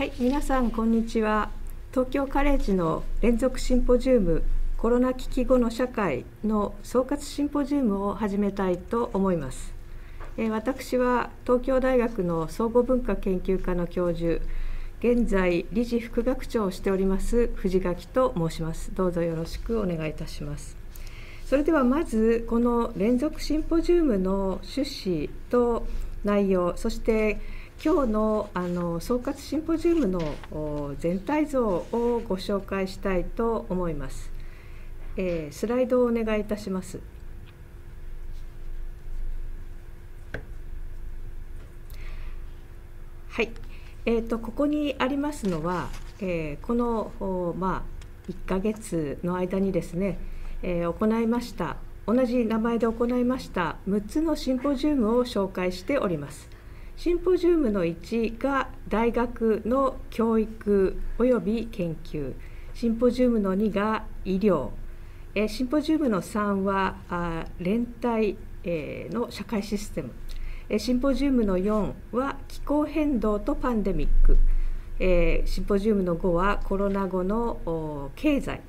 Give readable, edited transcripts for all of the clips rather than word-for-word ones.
はい、皆さんこんにちは。東京カレッジの連続シンポジウムコロナ危機後の社会の総括シンポジウムを始めたいと思います。私は東京大学の総合文化研究科の教授、現在理事副学長をしております藤垣と申します。どうぞよろしくお願いいたします。それではまずこの連続シンポジウムの趣旨と内容、そして今日の総括シンポジウムの全体像をご紹介したいと思います。スライドをお願いいたします。はい、ここにありますのは、この、1ヶ月の間にですね、行いました、同じ名前で行いました6つのシンポジウムを紹介しております。シンポジウムの1が大学の教育および研究、シンポジウムの2が医療、シンポジウムの3は連帯の社会システム、シンポジウムの4は気候変動とパンデミック、シンポジウムの5はコロナ後の経済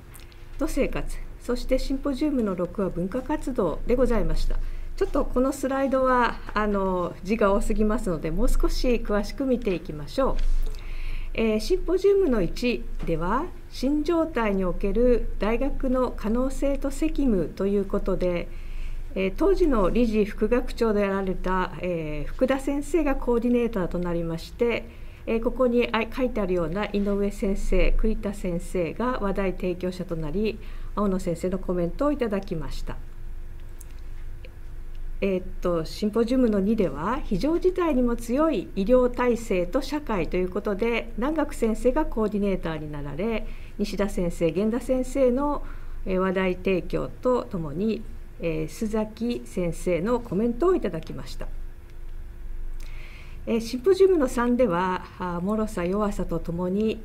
と生活、そしてシンポジウムの6は文化活動でございました。ちょっとこのスライドは字が多すぎますので、もう少し詳しく見ていきましょう。シンポジウムの1では、新状態における大学の可能性と責務ということで、当時の理事副学長であられた、福田先生がコーディネーターとなりまして、ここに書いてあるような井上先生、栗田先生が話題提供者となり、青野先生のコメントをいただきました。シンポジウムの2では、非常事態にも強い医療体制と社会ということで、南学先生がコーディネーターになられ、西田先生、源田先生の話題提供とともに、須崎先生のコメントをいただきました。シンポジウムの3では、脆さ弱さとともに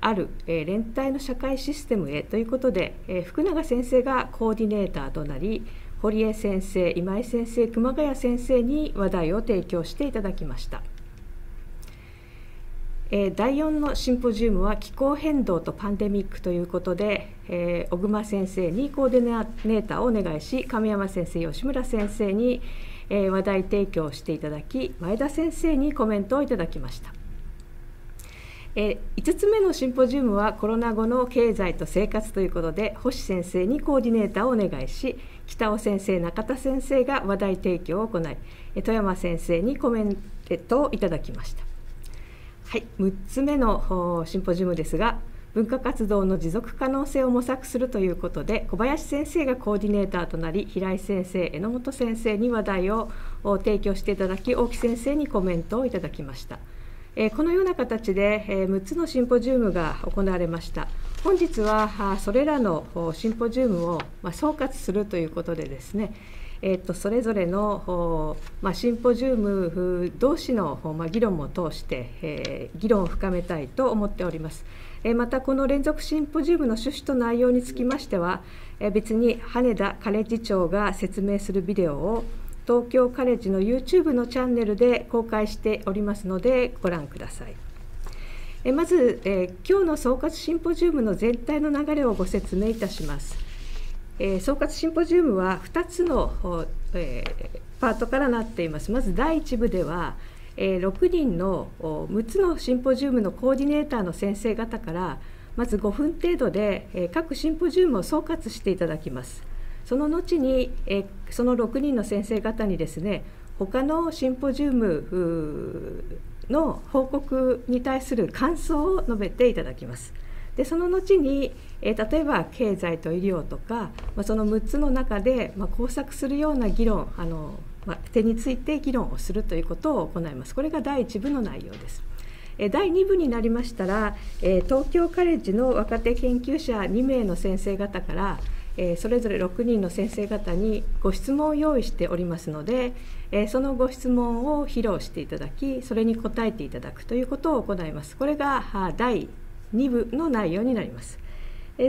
ある連帯の社会システムへということで、福永先生がコーディネーターとなり、堀江先生、今井先生、熊谷先生に話題を提供していただきました。第4のシンポジウムは気候変動とパンデミックということで、小熊先生にコーディネーターをお願いし、亀山先生、吉村先生に話題提供していただき、前田先生にコメントをいただきました。5つ目のシンポジウムはコロナ後の経済と生活ということで、星先生にコーディネーターをお願いし、北尾先生、中田先生が話題提供を行い、富山先生にコメントをいただきました。はい、6つ目のシンポジウムですが、文化活動の持続可能性を模索するということで、小林先生がコーディネーターとなり、平井先生、榎本先生に話題を提供していただき、大木先生にコメントをいただきました。このような形で6つのシンポジウムが行われました。本日はそれらのシンポジウムを総括するということでですね、それぞれのシンポジウム同士の議論を通して議論を深めたいと思っております。またこの連続シンポジウムの趣旨と内容につきましては、別に羽田カレッジ長が説明するビデオを東京カレッジの YouTube のチャンネルで公開しておりますので、ご覧ください。まず、今日の総括シンポジウムの全体の流れをご説明いたします。総括シンポジウムは2つの、パートからなっています。まず第1部では、6人の6つのシンポジウムのコーディネーターの先生方から、まず5分程度で各シンポジウムを総括していただきます。その後に、その6人の先生方にですね、他のシンポジウムの報告に対する感想を述べていただきます。でその後に、例えば経済と医療とか、その6つの中で、交錯するような議論、手について議論をするということを行います。これが第1部の内容です。第2部になりましたら、東京カレッジの若手研究者2名の先生方から、それぞれ6人の先生方にご質問を用意しておりますので、そのご質問を披露していただき、それに答えていただくということを行います。これが第2部の内容になります。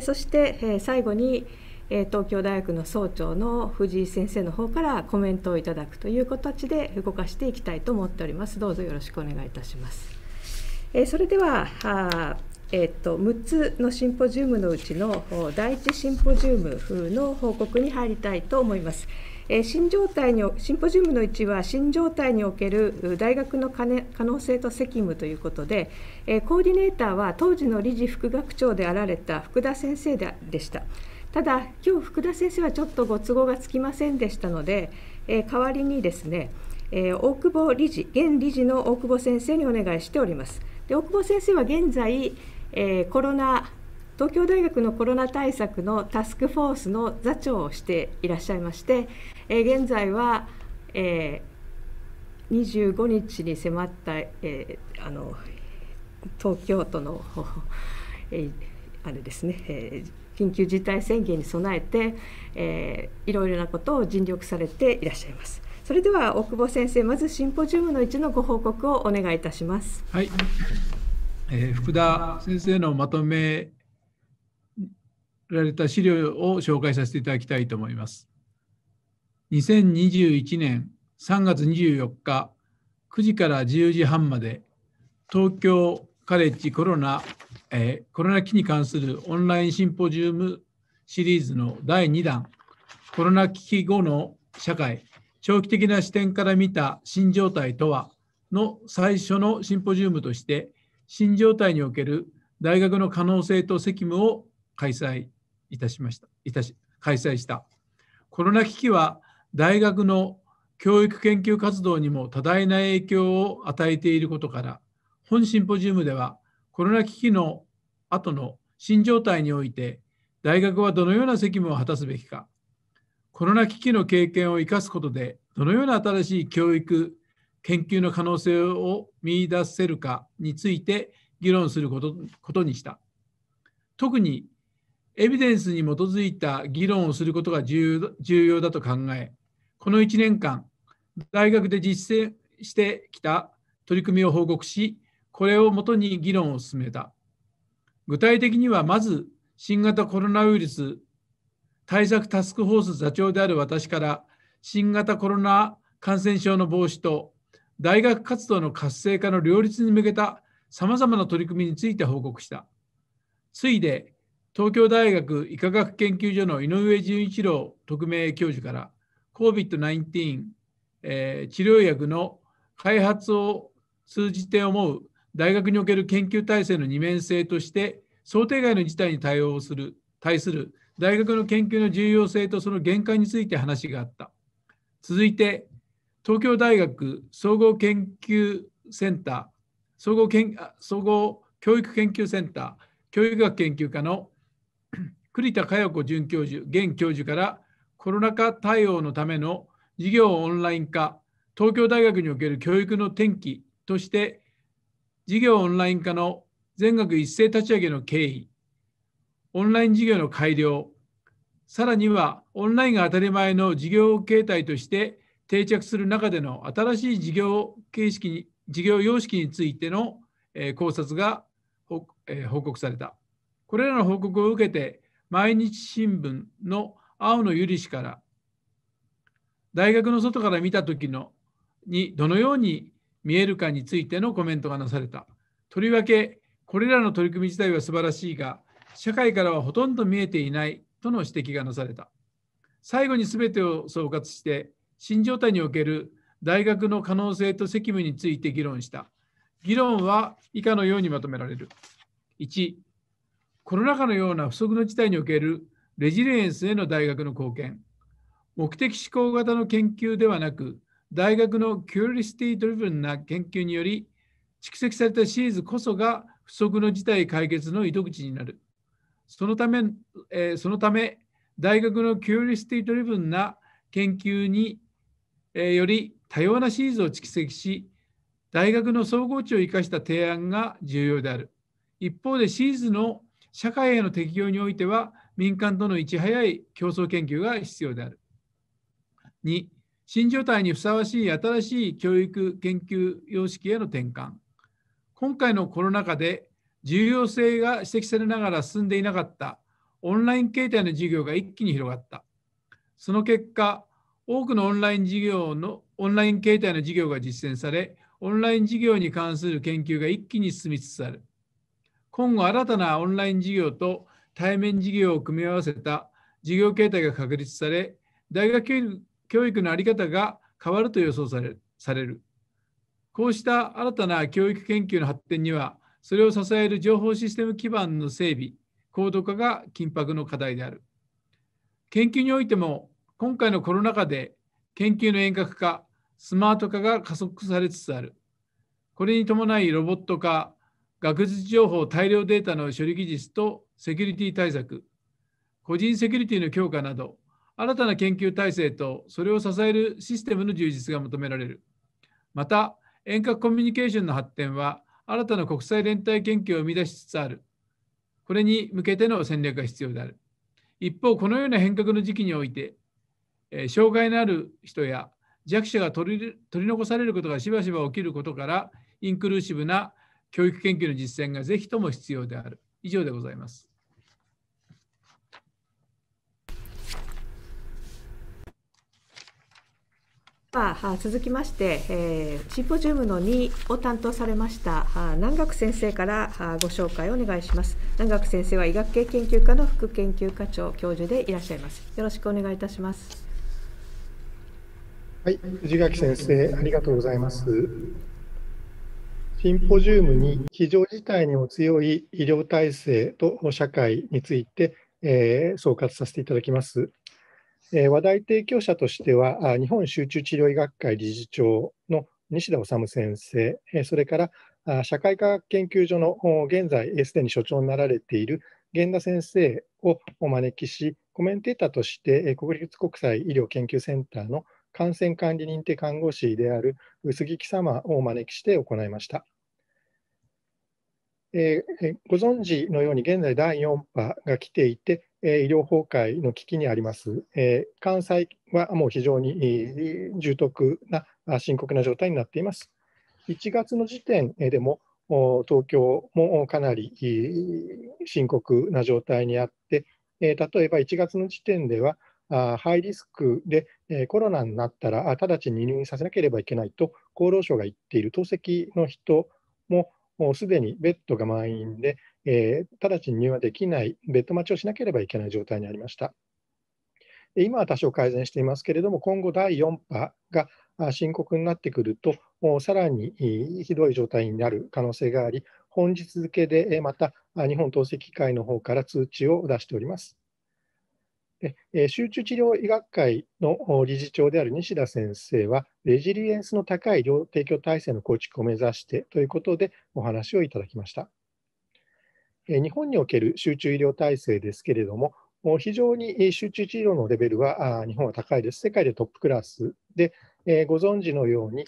そして最後に東京大学の総長の藤井先生の方からコメントをいただくという形で動かしていきたいと思っております。どうぞよろしくお願いいたします。それでは6つのシンポジウムのうちの第1シンポジウムの報告に入りたいと思います。シンポジウムの1は、新状態における大学の可能性と責務ということで、コーディネーターは当時の理事副学長であられた福田先生でした。ただ、今日福田先生はちょっとご都合がつきませんでしたので、代わりにですね、大久保理事、現理事の大久保先生にお願いしております。で、大久保先生は現在、東京大学のコロナ対策のタスクフォースの座長をしていらっしゃいまして、現在は、25日に迫った、東京都のあれですね、緊急事態宣言に備えて、いろいろなことを尽力されていらっしゃいます。それでは大久保先生、まずシンポジウムの1のご報告をお願いいたします。はい、福田先生のまとめられた資料を紹介させていただきたいと思います。2021年3月24日9時から10時半まで、東京カレッジコロナ危機に関するオンラインシンポジウムシリーズの第2弾、コロナ危機後の社会、長期的な視点から見た新状態とはの最初のシンポジウムとして、新状態における大学の可能性と責務を開催した。コロナ危機は大学の教育研究活動にも多大な影響を与えていることから、本シンポジウムではコロナ危機の後の新状態において、大学はどのような責務を果たすべきか、コロナ危機の経験を生かすことで、どのような新しい教育、研究の可能性を見出せるかについて議論することにした。特にエビデンスに基づいた議論をすることが重要だと考え、この1年間、大学で実践してきた取り組みを報告し、これをもとに議論を進めた。具体的には、まず新型コロナウイルス対策タスクフォース座長である私から、新型コロナ感染症の防止と大学活動の活性化の両立に向けたさまざまな取り組みについて報告した。次いで、東京大学医科学研究所の井上純一郎特命教授から、COVID-19 治療薬の開発を通じて思う大学における研究体制の二面性として、想定外の事態に対する大学の研究の重要性とその限界について話があった。続いて、東京大学総合教育研究センター教育学研究科の栗田佳代子准教授現教授から、コロナ禍対応のための授業オンライン化、東京大学における教育の転機として授業オンライン化の全学一斉立ち上げの経緯、オンライン授業の改良、さらにはオンラインが当たり前の授業形態として定着する中での新しい事業様式についての考察が報告された。これらの報告を受けて、毎日新聞の青野由里氏から、大学の外から見たときにどのように見えるかについてのコメントがなされた。とりわけ、これらの取り組み自体は素晴らしいが、社会からはほとんど見えていないとの指摘がなされた。最後に全てを総括して、新状態における大学の可能性と責務について議論した。議論は以下のようにまとめられる。1、コロナ禍のような不測の事態におけるレジリエンスへの大学の貢献。目的思考型の研究ではなく、大学のキュリオシティドリブンな研究により、蓄積されたシーズこそが不測の事態解決の糸口になる。そのため大学のキュリオシティドリブンな研究により多様なシーズを蓄積し、大学の総合値を生かした提案が重要である。一方で、シーズの社会への適用においては、民間とのいち早い競争研究が必要である。2、新状態にふさわしい新しい教育研究様式への転換。今回のコロナ禍で重要性が指摘されながら進んでいなかったオンライン形態の授業が一気に広がった。その結果、多くのオンライン形態の授業が実践され、オンライン事業に関する研究が一気に進みつつある。今後、新たなオンライン事業と対面事業を組み合わせた事業形態が確立され、大学教育の在り方が変わると予想される。こうした新たな教育研究の発展には、それを支える情報システム基盤の整備、高度化が緊迫の課題である。研究においても、今回のコロナ禍で研究の遠隔化、スマート化が加速されつつある。これに伴いロボット化、学術情報大量データの処理技術とセキュリティ対策、個人セキュリティの強化など、新たな研究体制とそれを支えるシステムの充実が求められる。また、遠隔コミュニケーションの発展は、新たな国際連帯研究を生み出しつつある。これに向けての戦略が必要である。一方、このような変革の時期において、障害のある人や弱者が取り残されることがしばしば起きることから、インクルーシブな教育研究の実践がぜひとも必要である。以上でございます。続きまして、シンポジウムの2を担当されました南学先生からご紹介をお願いします。南学先生は医学系研究科の副研究課長、教授でいらっしゃいます。よろしくお願いいたします。はい、藤垣先生、ありがとうございます。シンポジウム2、非常事態にも強い医療体制と社会について、総括させていただきます。話題提供者としては、日本集中治療医学会理事長の西田修先生、それから社会科学研究所の現在、すでに所長になられている源田先生をお招きし、コメンテーターとして国立国際医療研究センターの感染管理認定看護師である杉木様をお招きして行いました。ご存知のように、現在第4波が来ていて、医療崩壊の危機にあります。関西はもう非常に重篤な深刻な状態になっています。1月の時点でも東京もかなり深刻な状態にあって、例えば1月の時点ではハイリスクでコロナになったら直ちに入院させなければいけないと厚労省が言っている透析の人もすでにベッドが満員で、直ちに入院はできない、ベッド待ちをしなければいけない状態にありました。今は多少改善していますけれども、今後、第4波が深刻になってくると、さらにひどい状態になる可能性があり、本日付でまた日本透析会の方から通知を出しております。集中治療医学会の理事長である西田先生は、レジリエンスの高い医療提供体制の構築を目指してということでお話をいただきました。日本における集中医療体制ですけれども、非常に集中治療のレベルは日本は高いです。世界でトップクラスで、ご存知のように、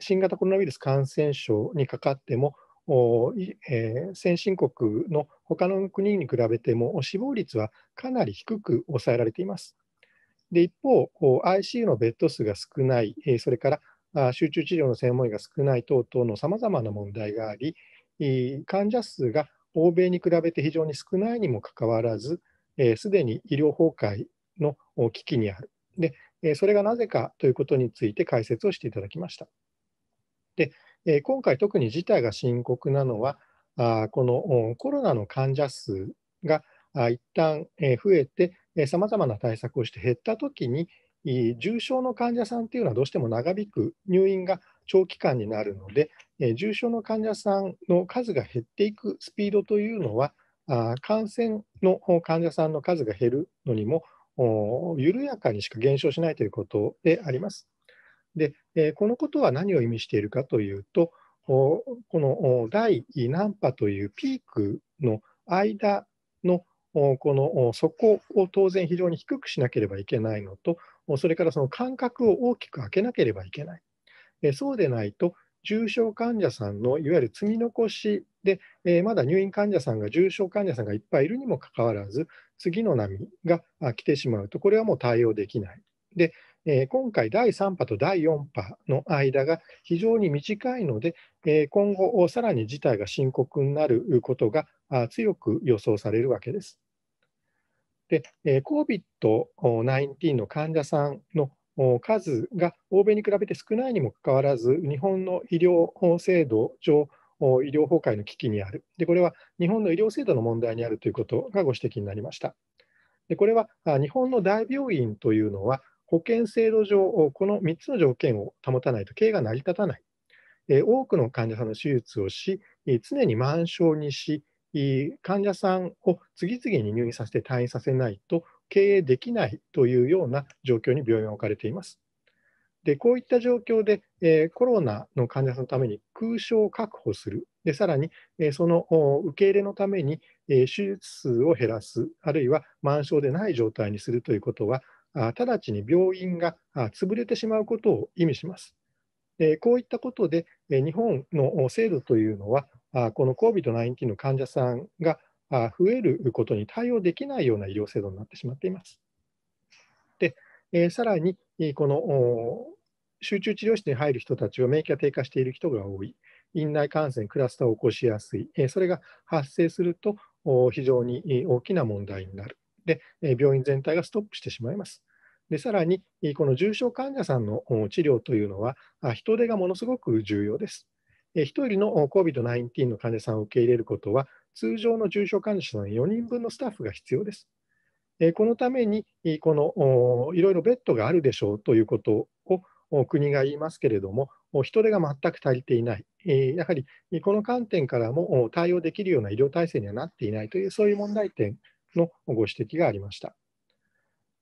新型コロナウイルス感染症にかかっても、先進国の他の国に比べても死亡率はかなり低く抑えられています。で一方、ICU のベッド数が少ない、それから集中治療の専門医が少ない等々のさまざまな問題があり、患者数が欧米に比べて非常に少ないにもかかわらず、すでに医療崩壊の危機にある。でそれがなぜかということについて解説をしていただきました。で今回、特に事態が深刻なのは、このコロナの患者数が一旦増えて、さまざまな対策をして減ったときに、重症の患者さんというのはどうしても長引く入院が長期間になるので、重症の患者さんの数が減っていくスピードというのは、感染の患者さんの数が減るのにも、緩やかにしか減少しないということであります。でこのことは何を意味しているかというと、この第何波というピークの間のこの底を当然非常に低くしなければいけないのと、それからその間隔を大きく空けなければいけない。そうでないと、重症患者さんのいわゆる積み残しで、まだ入院患者さんが、重症患者さんがいっぱいいるにもかかわらず、次の波が来てしまうと、これはもう対応できない。で今回、第3波と第4波の間が非常に短いので、今後、さらに事態が深刻になることが強く予想されるわけです。で、COVID-19 の患者さんの数が欧米に比べて少ないにもかかわらず、日本の医療制度上、医療崩壊の危機にある。で、これは日本の医療制度の問題にあるということがご指摘になりました。で、これは日本の大病院というのは、保険制度上、この3つの条件を保たないと経営が成り立たない。多くの患者さんの手術をし、常に満床にし、患者さんを次々に入院させて退院させないと経営できないというような状況に病院は置かれています。で、こういった状況で、コロナの患者さんのために空床を確保する。で、さらに、その受け入れのために、手術数を減らす、あるいは満床でない状態にするということは、直ちに病院が潰れてしまうことを意味します。こういったことで、日本の制度というのは、この COVID-19 の患者さんが増えることに対応できないような医療制度になってしまっています。で、さらに、この集中治療室に入る人たちは免疫が低下している人が多い、院内感染、クラスターを起こしやすい、それが発生すると非常に大きな問題になる。で、病院全体がストップしてしまいます。で、さらに、この重症患者さんの治療というのは、人手がものすごく重要です。1人の COVID-19 の患者さんを受け入れることは、通常の重症患者さんの4人分のスタッフが必要です。このために、このいろいろベッドがあるでしょうということを国が言いますけれども、人手が全く足りていない、やはりこの観点からも対応できるような医療体制にはなっていないという、そういう問題点のご指摘がありました。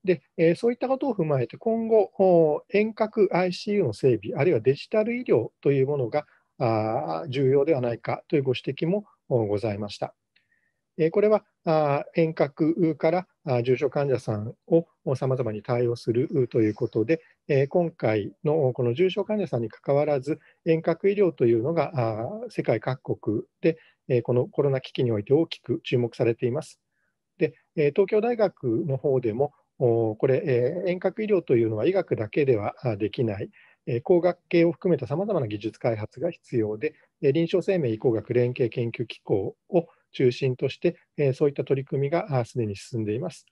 で、そういったことを踏まえて、今後、遠隔 ICU の整備、あるいはデジタル医療というものが重要ではないかというご指摘もございました。これは遠隔から重症患者さんをさまざまに対応するということで、今回のこの重症患者さんにかかわらず、遠隔医療というのが世界各国でこのコロナ危機において大きく注目されています。で、東京大学の方でも、これ、遠隔医療というのは医学だけではできない、工学系を含めたさまざまな技術開発が必要で、臨床生命医工学連携研究機構を中心として、そういった取り組みがすでに進んでいます。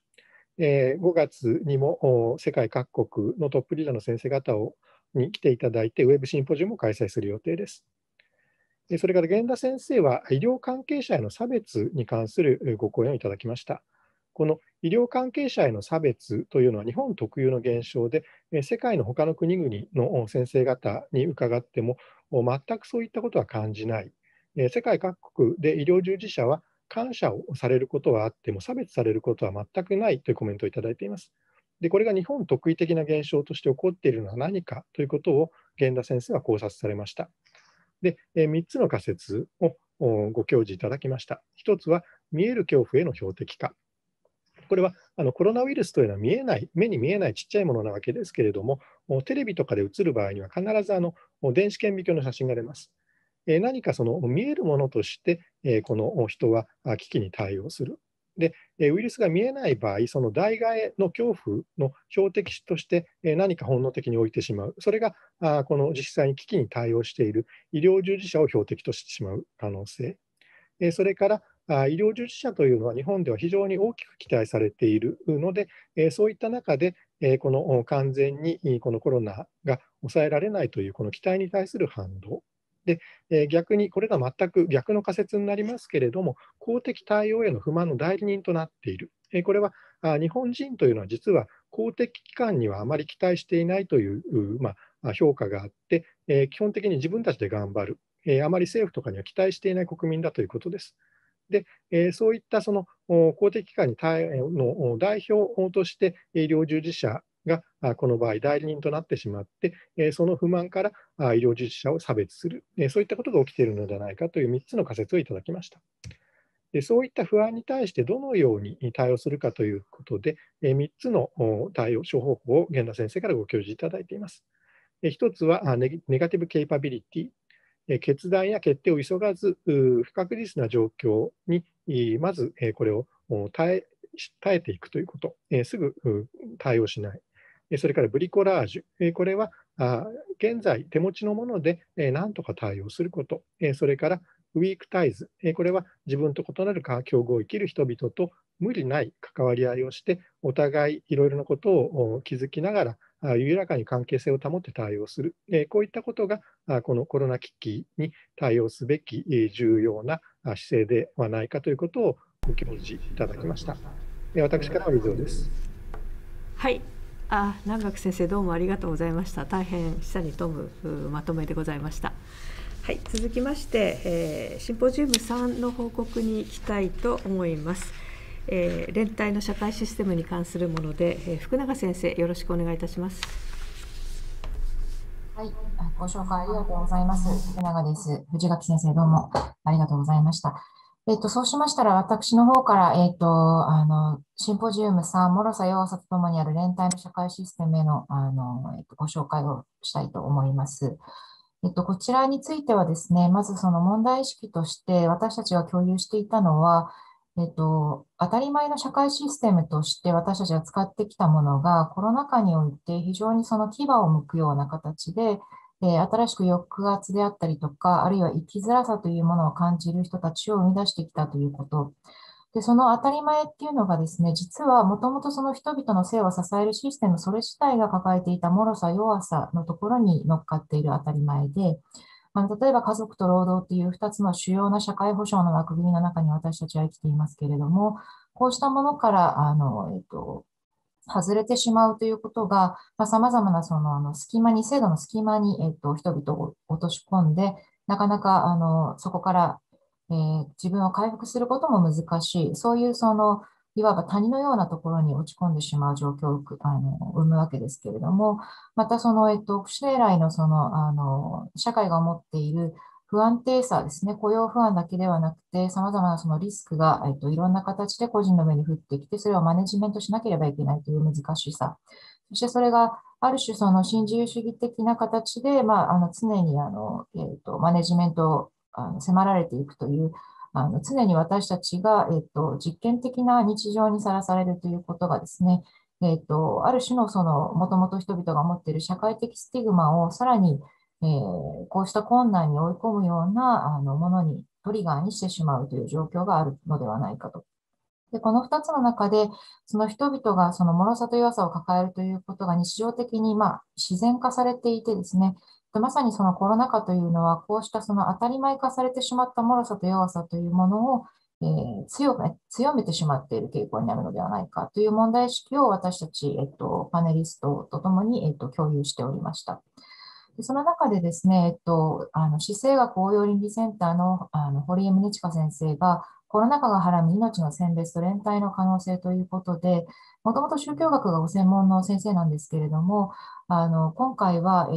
5月にも世界各国のトップリーダーの先生方に来ていただいて、ウェブシンポジウムを開催する予定です。それから源田先生は、医療関係者への差別に関するご講演をいただきました。この医療関係者への差別というのは日本特有の現象で、世界の他の国々の先生方に伺っても全くそういったことは感じない。世界各国で医療従事者は感謝をされることはあっても差別されることは全くないというコメントをいただいています。で、これが日本特異的な現象として起こっているのは何かということを源田先生は考察されました。で、3つの仮説をご教示いただきました。1つは見える恐怖への標的化。これはコロナウイルスというのは見えない、目に見えないちっちゃいものなわけですけれども、テレビとかで映る場合には必ず電子顕微鏡の写真が出ます。何かその見えるものとして、この人は危機に対応する。で、ウイルスが見えない場合、その代替えの恐怖の標的として何か本能的に置いてしまう。それがこの実際に危機に対応している医療従事者を標的としてしまう可能性。それから医療従事者というのは日本では非常に大きく期待されているので、そういった中で、この完全にこのコロナが抑えられないというこの期待に対する反動で、逆にこれが全く逆の仮説になりますけれども、公的対応への不満の代理人となっている。これは日本人というのは実は公的機関にはあまり期待していないという、評価があって、基本的に自分たちで頑張る、あまり政府とかには期待していない国民だということです。で、そういったその公的機関の代表として医療従事者がこの場合代理人となってしまって、その不満から医療従事者を差別する、そういったことが起きているのではないかという3つの仮説をいただきました。で、そういった不安に対してどのように対応するかということで、3つの対応処方法を源田先生からご教示いただいています。1つはネガティブ・ケイパビリティ。決断や決定を急がず、不確実な状況にまずこれを耐えていくということ、すぐ対応しない、それからブリコラージュ、これは現在、手持ちのものでなんとか対応すること、それからウィークタイズ、これは自分と異なる境遇を生きる人々と無理ない関わり合いをして、お互いいろいろなことを気づきながら、緩やかに関係性を保って対応する、こういったことがこのコロナ危機に対応すべき重要な姿勢ではないかということをご教示いただきました。私からは以上です。はい、南学先生どうもありがとうございました。大変下に富むまとめでございました。はい、続きまして、シンポジウム3の報告に行きたいと思います。連帯の社会システムに関するもので、福永先生よろしくお願いいたします。はい、ご紹介ありがとうございます。福永です。藤垣先生どうもありがとうございました。そうしましたら、私の方から、シンポジウム3、諸佐洋作ともにある連帯の社会システムへの、ご紹介をしたいと思います。こちらについてはですね、まずその問題意識として私たちが共有していたのは、当たり前の社会システムとして私たちが使ってきたものがコロナ禍において非常にその牙を剥くような形で、新しく抑圧であったりとか、あるいは生きづらさというものを感じる人たちを生み出してきたということ。で、その当たり前っていうのがですね、実はもともとその人々の生を支えるシステム、それ自体が抱えていた脆さ、弱さのところに乗っかっている当たり前で、例えば家族と労働という2つの主要な社会保障の枠組みの中に私たちは生きていますけれども、こうしたものから、外れてしまうということが、様々なその隙間に、制度の隙間に、人々を落とし込んで、なかなかそこから、自分を回復することも難しい、そういうそのいわば谷のようなところに落ち込んでしまう状況を生むわけですけれども、またその、生来のその、社会が持っている不安定さですね、雇用不安だけではなくて、様々なそのリスクが、いろんな形で個人の目に降ってきて、それをマネジメントしなければいけないという難しさ。そしてそれがある種その新自由主義的な形で、常にマネジメントを迫られていくという、常に私たちが、実験的な日常にさらされるということがですね、ある種のその、もともと人々が持っている社会的スティグマをさらに、こうした困難に追い込むようなものに、トリガーにしてしまうという状況があるのではないかと。で、この2つの中で、その人々がその脆さと弱さを抱えるということが日常的に、自然化されていてですね、まさにそのコロナ禍というのは、こうしたその当たり前化されてしまった脆さと弱さというものを、強めてしまっている傾向になるのではないかという問題意識を私たち、パネリストとともに、共有しておりました。で、その中でですね、死生学応用倫理センターの、堀江宗近先生が、コロナ禍がはらむ命の選別と連帯の可能性ということで、もともと宗教学がご専門の先生なんですけれども、今回は、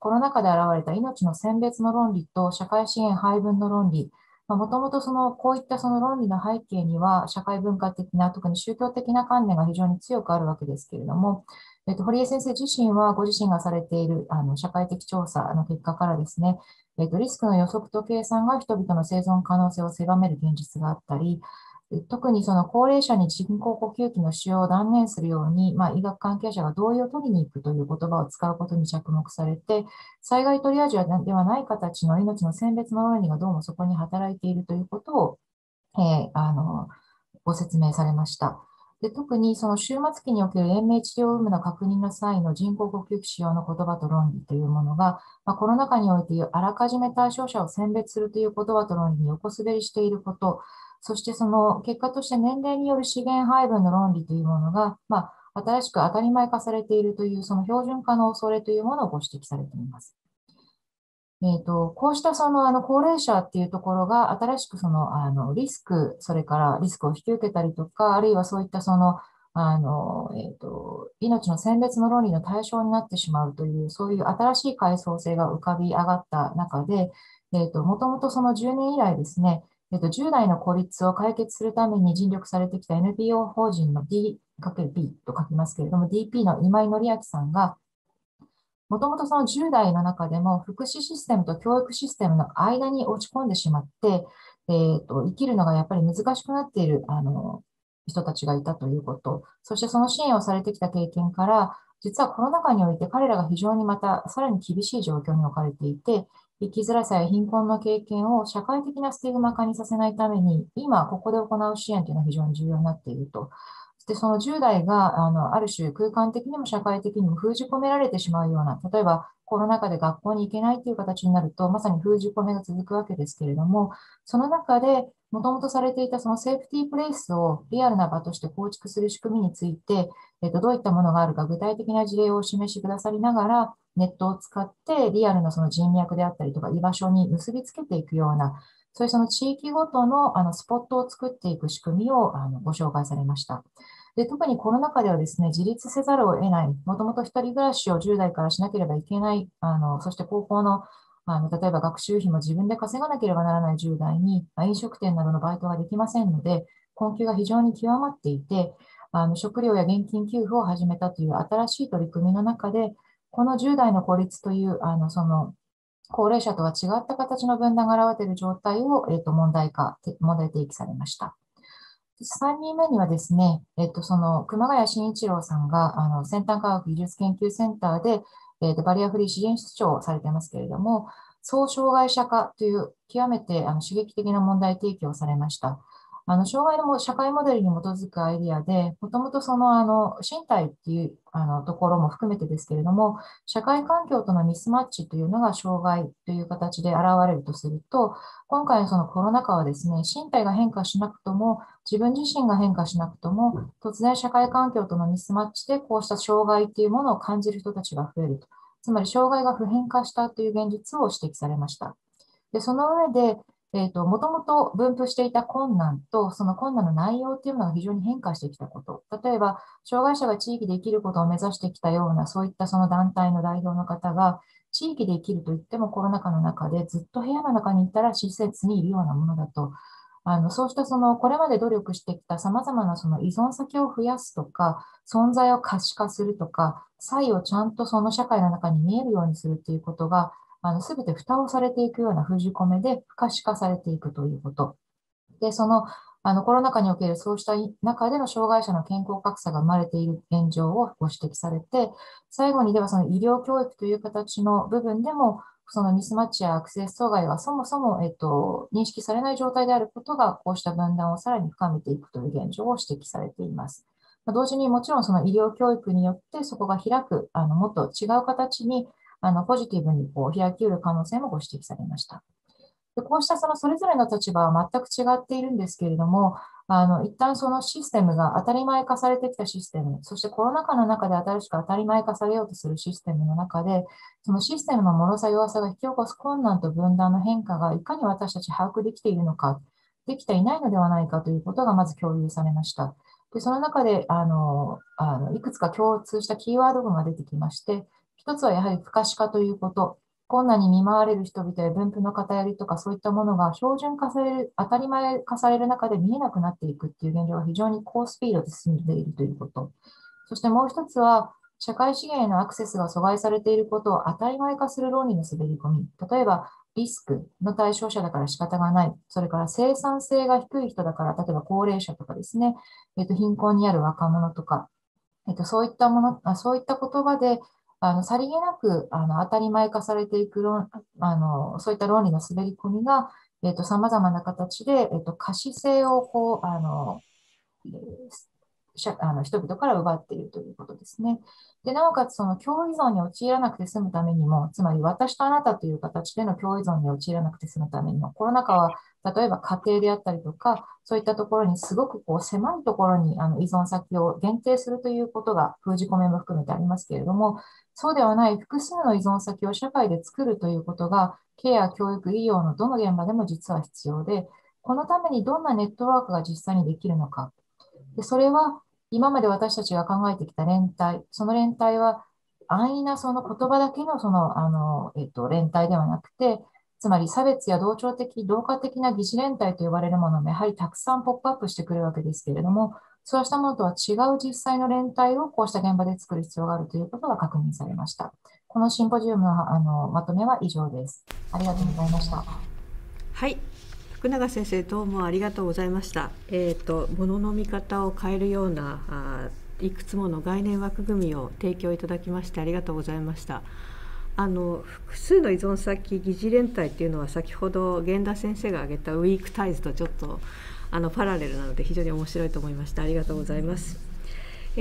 コロナ禍で現れた命の選別の論理と社会支援配分の論理、もともとこういったその論理の背景には、社会文化的な、特に宗教的な観念が非常に強くあるわけですけれども、堀江先生自身はご自身がされている社会的調査の結果からですね、リスクの予測と計算が人々の生存可能性を狭める現実があったり、特にその高齢者に人工呼吸器の使用を断念するように、医学関係者が同意を取りに行くという言葉を使うことに着目されて、災害トリアージではない形の命の選別の論理がどうもそこに働いているということを、ご説明されました。で、特にその終末期における延命治療有無の確認の際の人工呼吸器使用の言葉と論理というものが、コロナ禍においてあらかじめ対象者を選別するという言葉と論理に横滑りしていること、そしてその結果として年齢による資源配分の論理というものが、新しく当たり前化されているというその標準化の恐れというものをご指摘されています。こうしたその高齢者っていうところが新しくそのリスク、それからリスクを引き受けたりとか、あるいはそういったその命の選別の論理の対象になってしまうという、そういう新しい階層性が浮かび上がった中で、もともとその10年以来ですね、10代の孤立を解決するために尽力されてきた NPO 法人の D×B と書きますけれども、DP の今井紀明さんが、もともとその10代の中でも福祉システムと教育システムの間に落ち込んでしまって、生きるのがやっぱり難しくなっている人たちがいたということ、そしてその支援をされてきた経験から、実はコロナ禍において彼らが非常にまたさらに厳しい状況に置かれていて、生きづらさや貧困の経験を社会的なスティグマ化にさせないために、今ここで行う支援というのは非常に重要になっていると。で、その10代がある種空間的にも社会的にも封じ込められてしまうような、例えばコロナ禍で学校に行けないという形になると、まさに封じ込めが続くわけですけれども、その中でもともとされていたそのセーフティープレイスをリアルな場として構築する仕組みについて、どういったものがあるか具体的な事例をお示しくださりながら、ネットを使ってリアルのその人脈であったりとか居場所に結びつけていくような、そういうその地域ごとのスポットを作っていく仕組みをご紹介されました。で、特にコロナ禍ではですね、自立せざるを得ない、もともと一人暮らしを10代からしなければいけない、そして高校の例えば学習費も自分で稼がなければならない10代に、飲食店などのバイトができませんので、困窮が非常に極まっていて、食料や現金給付を始めたという新しい取り組みの中で、この10代の孤立という、高齢者とは違った形の分断が現れている状態を、問題提起されました。3人目にはですね、その熊谷慎一郎さんが先端科学技術研究センターで、バリアフリー支援室長をされていますけれども、総障害者化という極めて刺激的な問題提起をされました。障害の社会モデルに基づくアイディアで、もともとその身体っていうところも含めてですけれども、社会環境とのミスマッチというのが障害という形で現れるとすると、今回のそのコロナ禍はですね、身体が変化しなくとも、自分自身が変化しなくとも、突然社会環境とのミスマッチでこうした障害というものを感じる人たちが増えると。つまり障害が普遍化したという現実を指摘されました。で、その上で、もともと分布していた困難と、その困難の内容というのが非常に変化してきたこと、例えば、障害者が地域で生きることを目指してきたような、そういったその団体の代表の方が、地域で生きるといってもコロナ禍の中でずっと部屋の中にいたら施設にいるようなものだと、そうしたそのこれまで努力してきたさまざまなその依存先を増やすとか、存在を可視化するとか、差異をちゃんとその社会の中に見えるようにするということが、すべて蓋をされていくような封じ込めで不可視化されていくということ。で、そのコロナ禍におけるそうした中での障害者の健康格差が生まれている現状をご指摘されて、最後にではその医療教育という形の部分でも、そのミスマッチやアクセス障害はそもそも、認識されない状態であることが、こうした分断をさらに深めていくという現状を指摘されています。同時にもちろんその医療教育によってそこが開く、もっと違う形にポジティブに開き得る可能性もご指摘されました。で、こうしたそのそれぞれの立場は全く違っているんですけれども、一旦そのシステムが当たり前化されてきたシステム、そしてコロナ禍の中で新しく当たり前化されようとするシステムの中で、そのシステムの脆さ、弱さが引き起こす困難と分断の変化がいかに私たち把握できているのか、できていないのではないかということがまず共有されました。で、その中でいくつか共通したキーワードが出てきまして、一つはやはり不可視化ということ、困難に見舞われる人々や分布の偏りとかそういったものが標準化される、当たり前化される中で見えなくなっていくという現状が非常に高スピードで進んでいるということ。そしてもう一つは、社会資源へのアクセスが阻害されていることを当たり前化する論理の滑り込み。例えば、リスクの対象者だから仕方がない。それから生産性が低い人だから、例えば高齢者とかですね、貧困にある若者とか、そういった言葉で、さりげなく当たり前化されていくそういった論理の滑り込みがさまざまな形で可視性を人々から奪っているということですね。で、なおかつその共依存に陥らなくて済むためにも、つまり私とあなたという形での共依存に陥らなくて済むためにも、コロナ禍は例えば家庭であったりとか、そういったところにすごく狭いところに依存先を限定するということが封じ込めも含めてありますけれども、そうではない複数の依存先を社会で作るということが、ケア、教育、医療のどの現場でも実は必要で、このためにどんなネットワークが実際にできるのか。で、それは今まで私たちが考えてきた連帯、その連帯は安易なその言葉だけの、連帯ではなくて、つまり差別や同調的、同化的な疑似連帯と呼ばれるものもやはりたくさんポップアップしてくるわけですけれども、そうしたものとは違う実際の連帯をこうした現場で作る必要があるということが確認されました。このシンポジウムの、まとめは以上です。ありがとうございました。はい。福永先生、どうもありがとうございました。物の見方を変えるようないくつもの概念枠組みを提供いただきましてありがとうございました。複数の依存先疑似連帯というのは先ほど源田先生が挙げたウィークタイズとちょっとパラレルなので非常に面白いと思いました。ありがとうございます。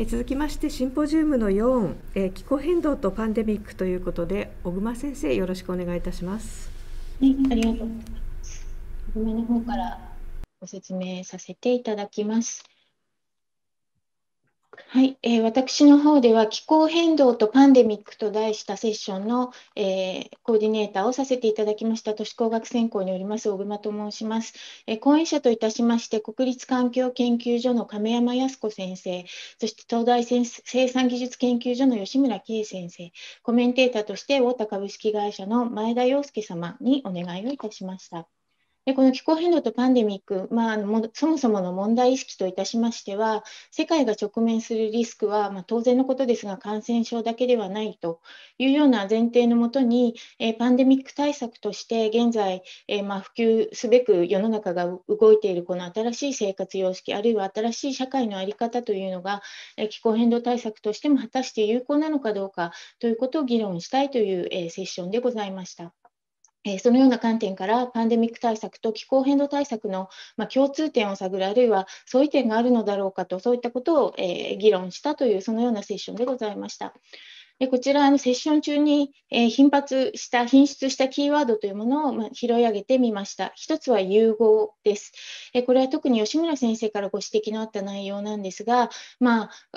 続きましてシンポジウムの4、気候変動とパンデミックということで、小熊先生、よろしくお願いいたします。はい、ありがとうございます。小熊の方からご説明させていただきます。はい、私の方では気候変動とパンデミックと題したセッションの、コーディネーターをさせていただきました都市工学専攻におります小熊と申します。講演者といたしまして国立環境研究所の亀山靖子先生、そして東大生産技術研究所の吉村圭先生、コメンテーターとして太田株式会社の前田洋介様にお願いをいたしました。でこの気候変動とパンデミック、そもそもの問題意識といたしましては、世界が直面するリスクは、当然のことですが感染症だけではないというような前提のもとに、パンデミック対策として現在、普及すべく世の中が動いているこの新しい生活様式、あるいは新しい社会の在り方というのが、気候変動対策としても果たして有効なのかどうかということを議論したいという、セッションでございました。そのような観点からパンデミック対策と気候変動対策の共通点を探る、あるいは相違点があるのだろうかと、そういったことを議論したという、そのようなセッションでございました。でこちらのセッション中に頻出したキーワードというものを拾い上げてみました。一つは融合です。これは特に吉村先生からご指摘のあった内容なんですが、こ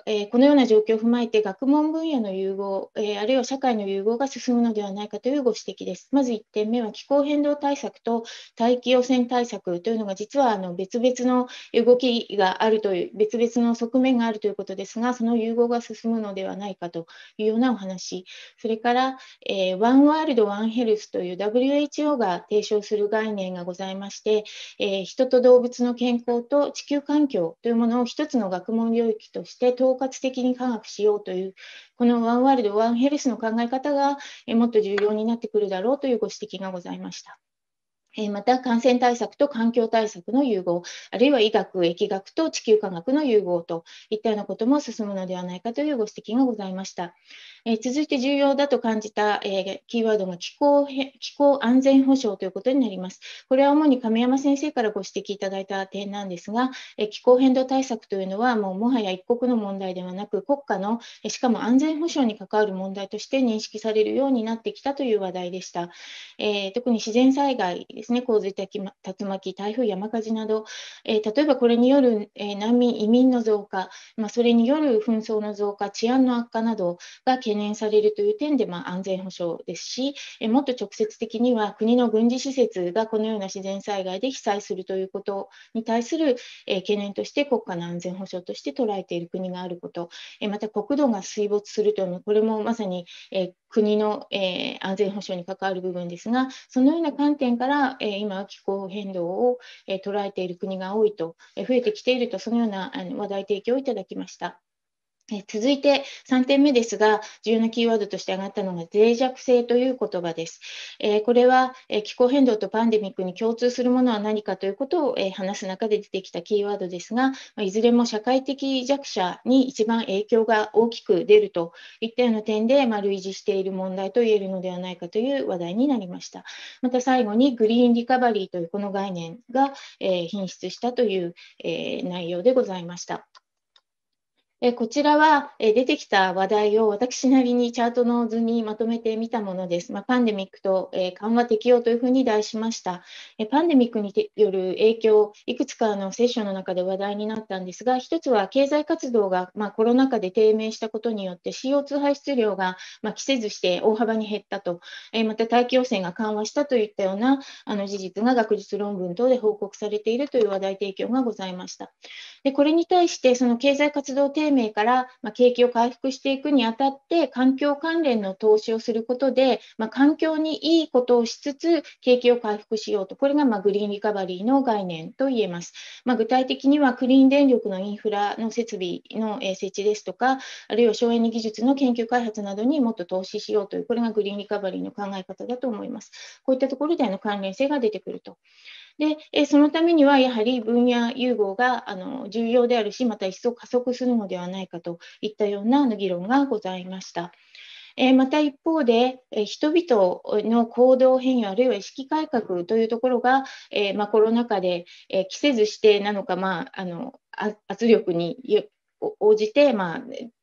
のような状況を踏まえて学問分野の融合、あるいは社会の融合が進むのではないかというご指摘です。まず1点目は気候変動対策と大気汚染対策というのが実は別々の動きがあるという、別々の側面があるということですが、その融合が進むのではないかというようなお話、それから、ワンワールドワンヘルスという WHO が提唱する概念がございまして、人と動物の健康と地球環境というものを一つの学問領域として統括的に科学しようという、このワンワールドワンヘルスの考え方が、もっと重要になってくるだろうというご指摘がございました。また感染対策と環境対策の融合、あるいは医学、疫学と地球科学の融合といったようなことも進むのではないかというご指摘がございました。続いて重要だと感じたキーワードが気候安全保障ということになります。これは主に亀山先生からご指摘いただいた点なんですが、気候変動対策というのはもはや一国の問題ではなく、国家の、しかも安全保障に関わる問題として認識されるようになってきたという話題でした。特に自然災害ですね、洪水、竜巻、台風、山火事など、例えばこれによる難民・移民の増加、それによる紛争の増加、治安の悪化などが懸念されるという点で、安全保障ですし、もっと直接的には国の軍事施設がこのような自然災害で被災するということに対する懸念として国家の安全保障として捉えている国があること、また国土が水没するというの、これもまさに国の安全保障に関わる部分ですが、そのような観点から今気候変動を捉えている国が多いと、増えてきていると、そのような話題提供をいただきました。続いて3点目ですが、重要なキーワードとして挙がったのが脆弱性という言葉です。これは気候変動とパンデミックに共通するものは何かということを話す中で出てきたキーワードですが、いずれも社会的弱者に一番影響が大きく出るといったような点で類似している問題と言えるのではないかという話題になりました。また最後にグリーンリカバリーというこの概念が頻出したという内容でございました。こちらは出てきた話題を私なりにチャートの図にまとめてみたものです。パンデミックと緩和適用というふうに題しました。パンデミックによる影響、いくつかのセッションの中で話題になったんですが、一つは経済活動がコロナ禍で低迷したことによって CO2 排出量が期せずして大幅に減ったと、また大気汚染が緩和したといったような事実が学術論文等で報告されているという話題提供がございました。でこれに対してその経済活動低迷から景気を回復していくにあたって環境関連の投資をすることで、環境にいいことをしつつ景気を回復しようと、これがグリーンリカバリーの概念といえます。具体的にはクリーン電力のインフラの設備の設置ですとか、あるいは省エネ技術の研究開発などにもっと投資しようという、これがグリーンリカバリーの考え方だと思います。こういったところで関連性が出てくると。でそのためにはやはり分野融合が重要であるし、また一層加速するのではないかといったような議論がございました。また一方で、人々の行動変容あるいは意識改革というところが、コロナ禍で期せずしてなのか、圧力に応じて、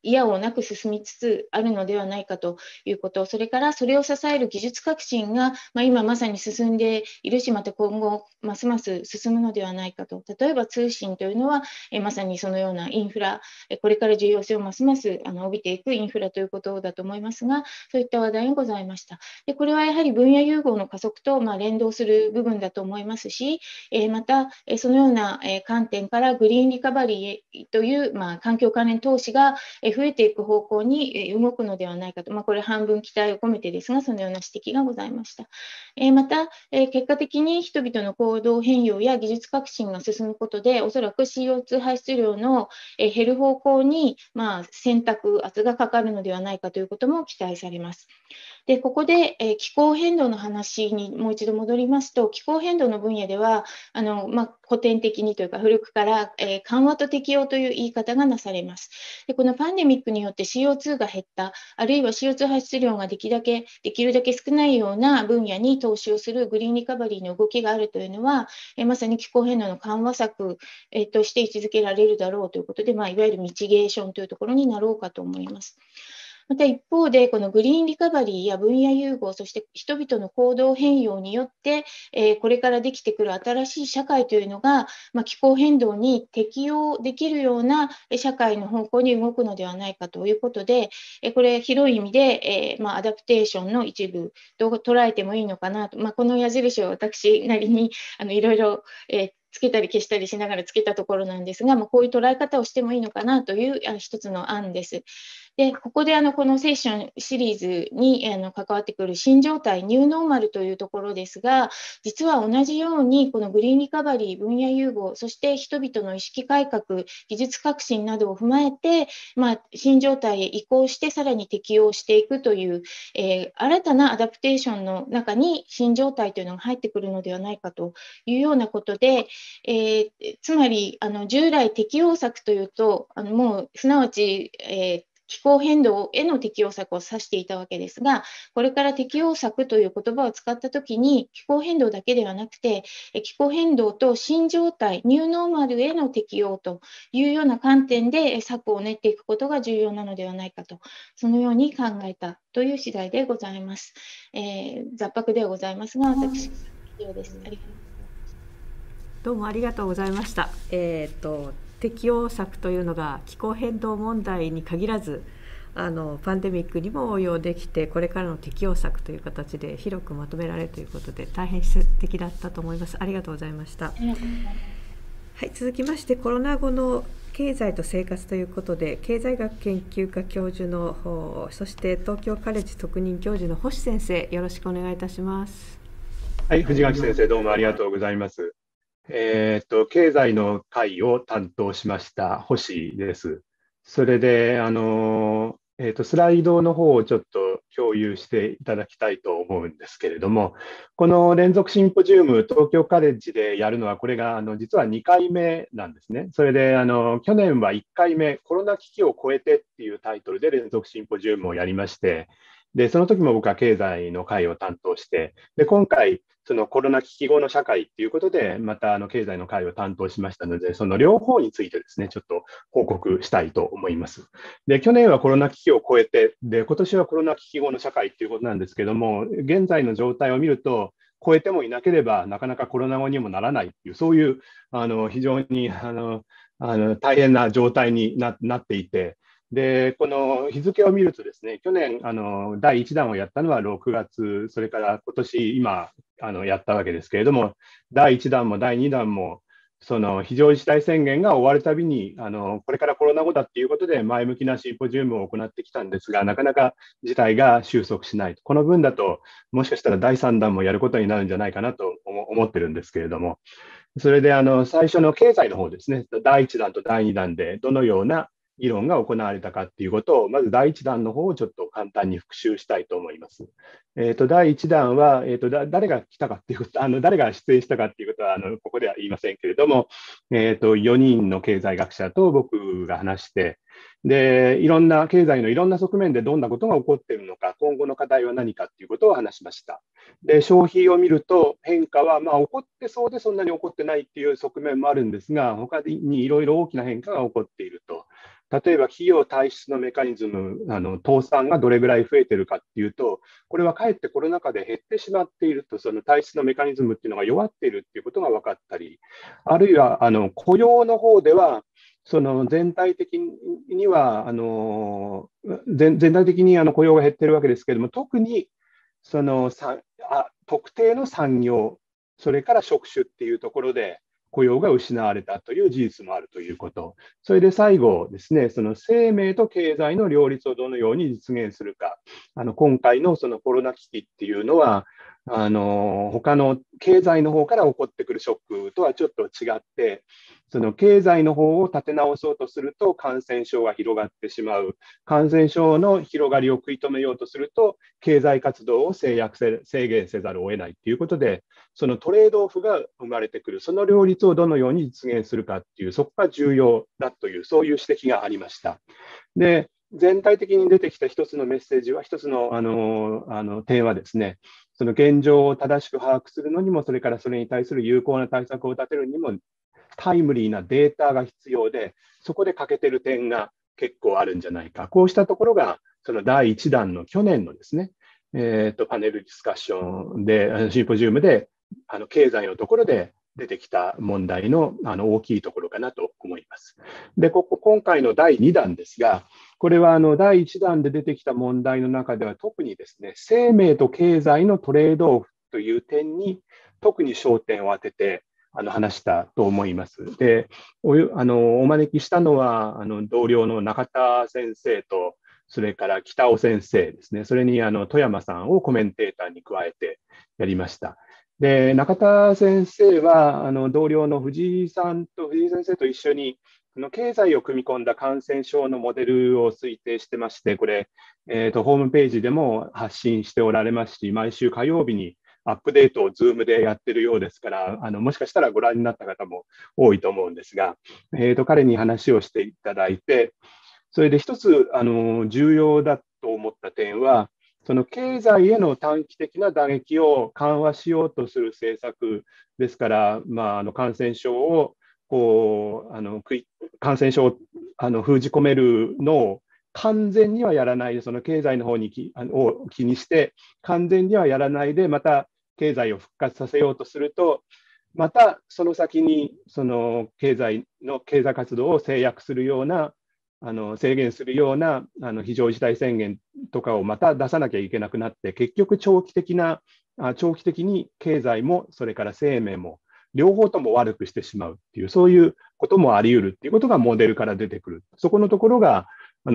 嫌をなく進みつつあるのではないかということ、それからそれを支える技術革新が、今まさに進んでいるし、また今後ますます進むのではないかと。例えば通信というのは、まさにそのようなインフラ、これから重要性をますます帯びていくインフラということだと思いますが、そういった話題がございました。で、これはやはり分野融合の加速と連動する部分だと思いますし、またそのような観点からグリーンリカバリーという環境関連投資が増えていく方向に動くのではないかと、これ半分期待を込めてですが、そのような指摘がございました。また、結果的に人々の行動変容や技術革新が進むことで、おそらく CO2 排出量の減る方向に選択圧がかかるのではないかということも期待されます。で、ここで気候変動の話にもう一度戻りますと、気候変動の分野では古典的にというか古くから緩和と適応という言い方がなされます。で、このパンデミックによって CO2 が減った、あるいは CO2 排出量ができるだけ少ないような分野に投資をするグリーンリカバリーの動きがあるというのは、まさに気候変動の緩和策として位置づけられるだろうということで、いわゆるミチゲーションというところになろうかと思います。また一方で、このグリーンリカバリーや分野融合、そして人々の行動変容によって、これからできてくる新しい社会というのが、気候変動に適応できるような社会の方向に動くのではないかということで、これ広い意味で、アダプテーションの一部と捉えてもいいのかなと、この矢印を私なりにいろいろつけたり消したりしながらつけたところなんですが、こういう捉え方をしてもいいのかなという一つの案です。で、ここでこのセッションシリーズに関わってくる新状態、ニューノーマルというところですが、実は同じようにこのグリーンリカバリー、分野融合、そして人々の意識改革、技術革新などを踏まえて、新状態へ移行してさらに適応していくという、新たなアダプテーションの中に新状態というのが入ってくるのではないかというようなことで、つまり従来適応策というともうすなわち、気候変動への適応策を指していたわけですが、これから適応策という言葉を使ったときに、気候変動だけではなくて、気候変動と新状態、ニューノーマルへの適応というような観点で策を練っていくことが重要なのではないかと、そのように考えたという次第でございます。雑白ではございますが、私、以上です。ありがとうございます。どうもありがとうございました。適応策というのが気候変動問題に限らずパンデミックにも応用できて、これからの適応策という形で広くまとめられるということで大変素敵だったと思います。ありがとうございました。はい、続きましてコロナ後の経済と生活ということで、経済学研究科教授のそして東京カレッジ特任教授の星先生、よろしくお願いいたします。はい、藤垣先生、どうもありがとうございます。経済の会を担当しました星です。それでスライドの方をちょっと共有していただきたいと思うんですけれども、この連続シンポジウム、東京カレッジでやるのは、これが実は2回目なんですね。それで去年は1回目、コロナ危機を超えてっていうタイトルで連続シンポジウムをやりまして、でその時も僕は経済の会を担当して、で今回、そのコロナ危機後の社会ということで、また経済の会を担当しましたので、その両方についてですね、ちょっと報告したいと思います。で、去年はコロナ危機を超えて、で、今年はコロナ危機後の社会ということなんですけども、現在の状態を見ると、超えてもいなければ、なかなかコロナ後にもならないっていう、そういう非常に大変な状態になっていて、でこの日付を見るとですね、去年第1弾をやったのは6月、それから今年今やったわけですけれども、第1弾も第2弾もその非常事態宣言が終わるたびにこれからコロナ後だということで前向きなシンポジウムを行ってきたんですが、なかなか事態が収束しないと、この分だともしかしたら第3弾もやることになるんじゃないかなと思ってるんですけれども、それで最初の経済の方ですね、第1弾と第2弾でどのような議論が行われたかということを、まず第1弾の方をちょっと簡単に復習したいと思います。第1弾は、誰が来たかということ、誰が出演したかということはここでは言いませんけれども、4人の経済学者と僕が話して、でいろんな経済のいろんな側面でどんなことが起こっているのか、今後の課題は何かということを話しました。で消費を見ると変化は、起こってそうでそんなに起こってないという側面もあるんですが、他にいろいろ大きな変化が起こっていると。例えば費用対出のメカニズム、倒産がどれぐらい増えているかっていうと、これはかえってコロナ禍で減ってしまっていると、その対出のメカニズムっていうのが弱っているっていうことが分かったり、あるいは雇用の方では、その全体的には雇用が減っているわけですけれども、特にその特定の産業、それから職種っていうところで、雇用が失われたという事実もあるということ、それで最後ですね、その生命と経済の両立をどのように実現するか、今回のそのコロナ危機っていうのは、他の経済の方から起こってくるショックとはちょっと違って、その経済の方を立て直そうとすると感染症が広がってしまう、感染症の広がりを食い止めようとすると、経済活動を制限せざるを得ないということで、そのトレードオフが生まれてくる、その両立をどのように実現するかっていう、そこが重要だという、そういう指摘がありました。で、全体的に出てきた一つのメッセージは、一つの点はですね、その現状を正しく把握するのにも、それからそれに対する有効な対策を立てるにも、タイムリーなデータが必要で、そこで欠けてる点が結構あるんじゃないか、こうしたところが、その第1弾の去年のですね、パネルディスカッションで、シンポジウムで、経済のところで出てきた問題の大きいところかなと思います。で、今回の第2弾ですが、これは第1弾で出てきた問題の中では、特にですね、生命と経済のトレードオフという点に、特に焦点を当てて、話したと思います。で、お招きしたのは、同僚の中田先生と、それから北尾先生ですね、それに富山さんをコメンテーターに加えてやりました。で、中田先生は同僚の藤井先生と一緒に経済を組み込んだ感染症のモデルを推定してまして、これ、ホームページでも発信しておられますし、毎週火曜日にアップデートを Zoom でやってるようですから、もしかしたらご覧になった方も多いと思うんですが、彼に話をしていただいて、それで一つ重要だと思った点は、その経済への短期的な打撃を緩和しようとする政策ですから、感染症を封じ込めるのを完全にはやらないで、その経済の方に気にして、完全にはやらないで、また経済を復活させようとすると、またその先にその経済活動を制限するような非常事態宣言とかをまた出さなきゃいけなくなって、結局長期的に経済もそれから生命も両方とも悪くしてしまうっていう、そういうこともあり得るっていうことがモデルから出てくる、そこのところが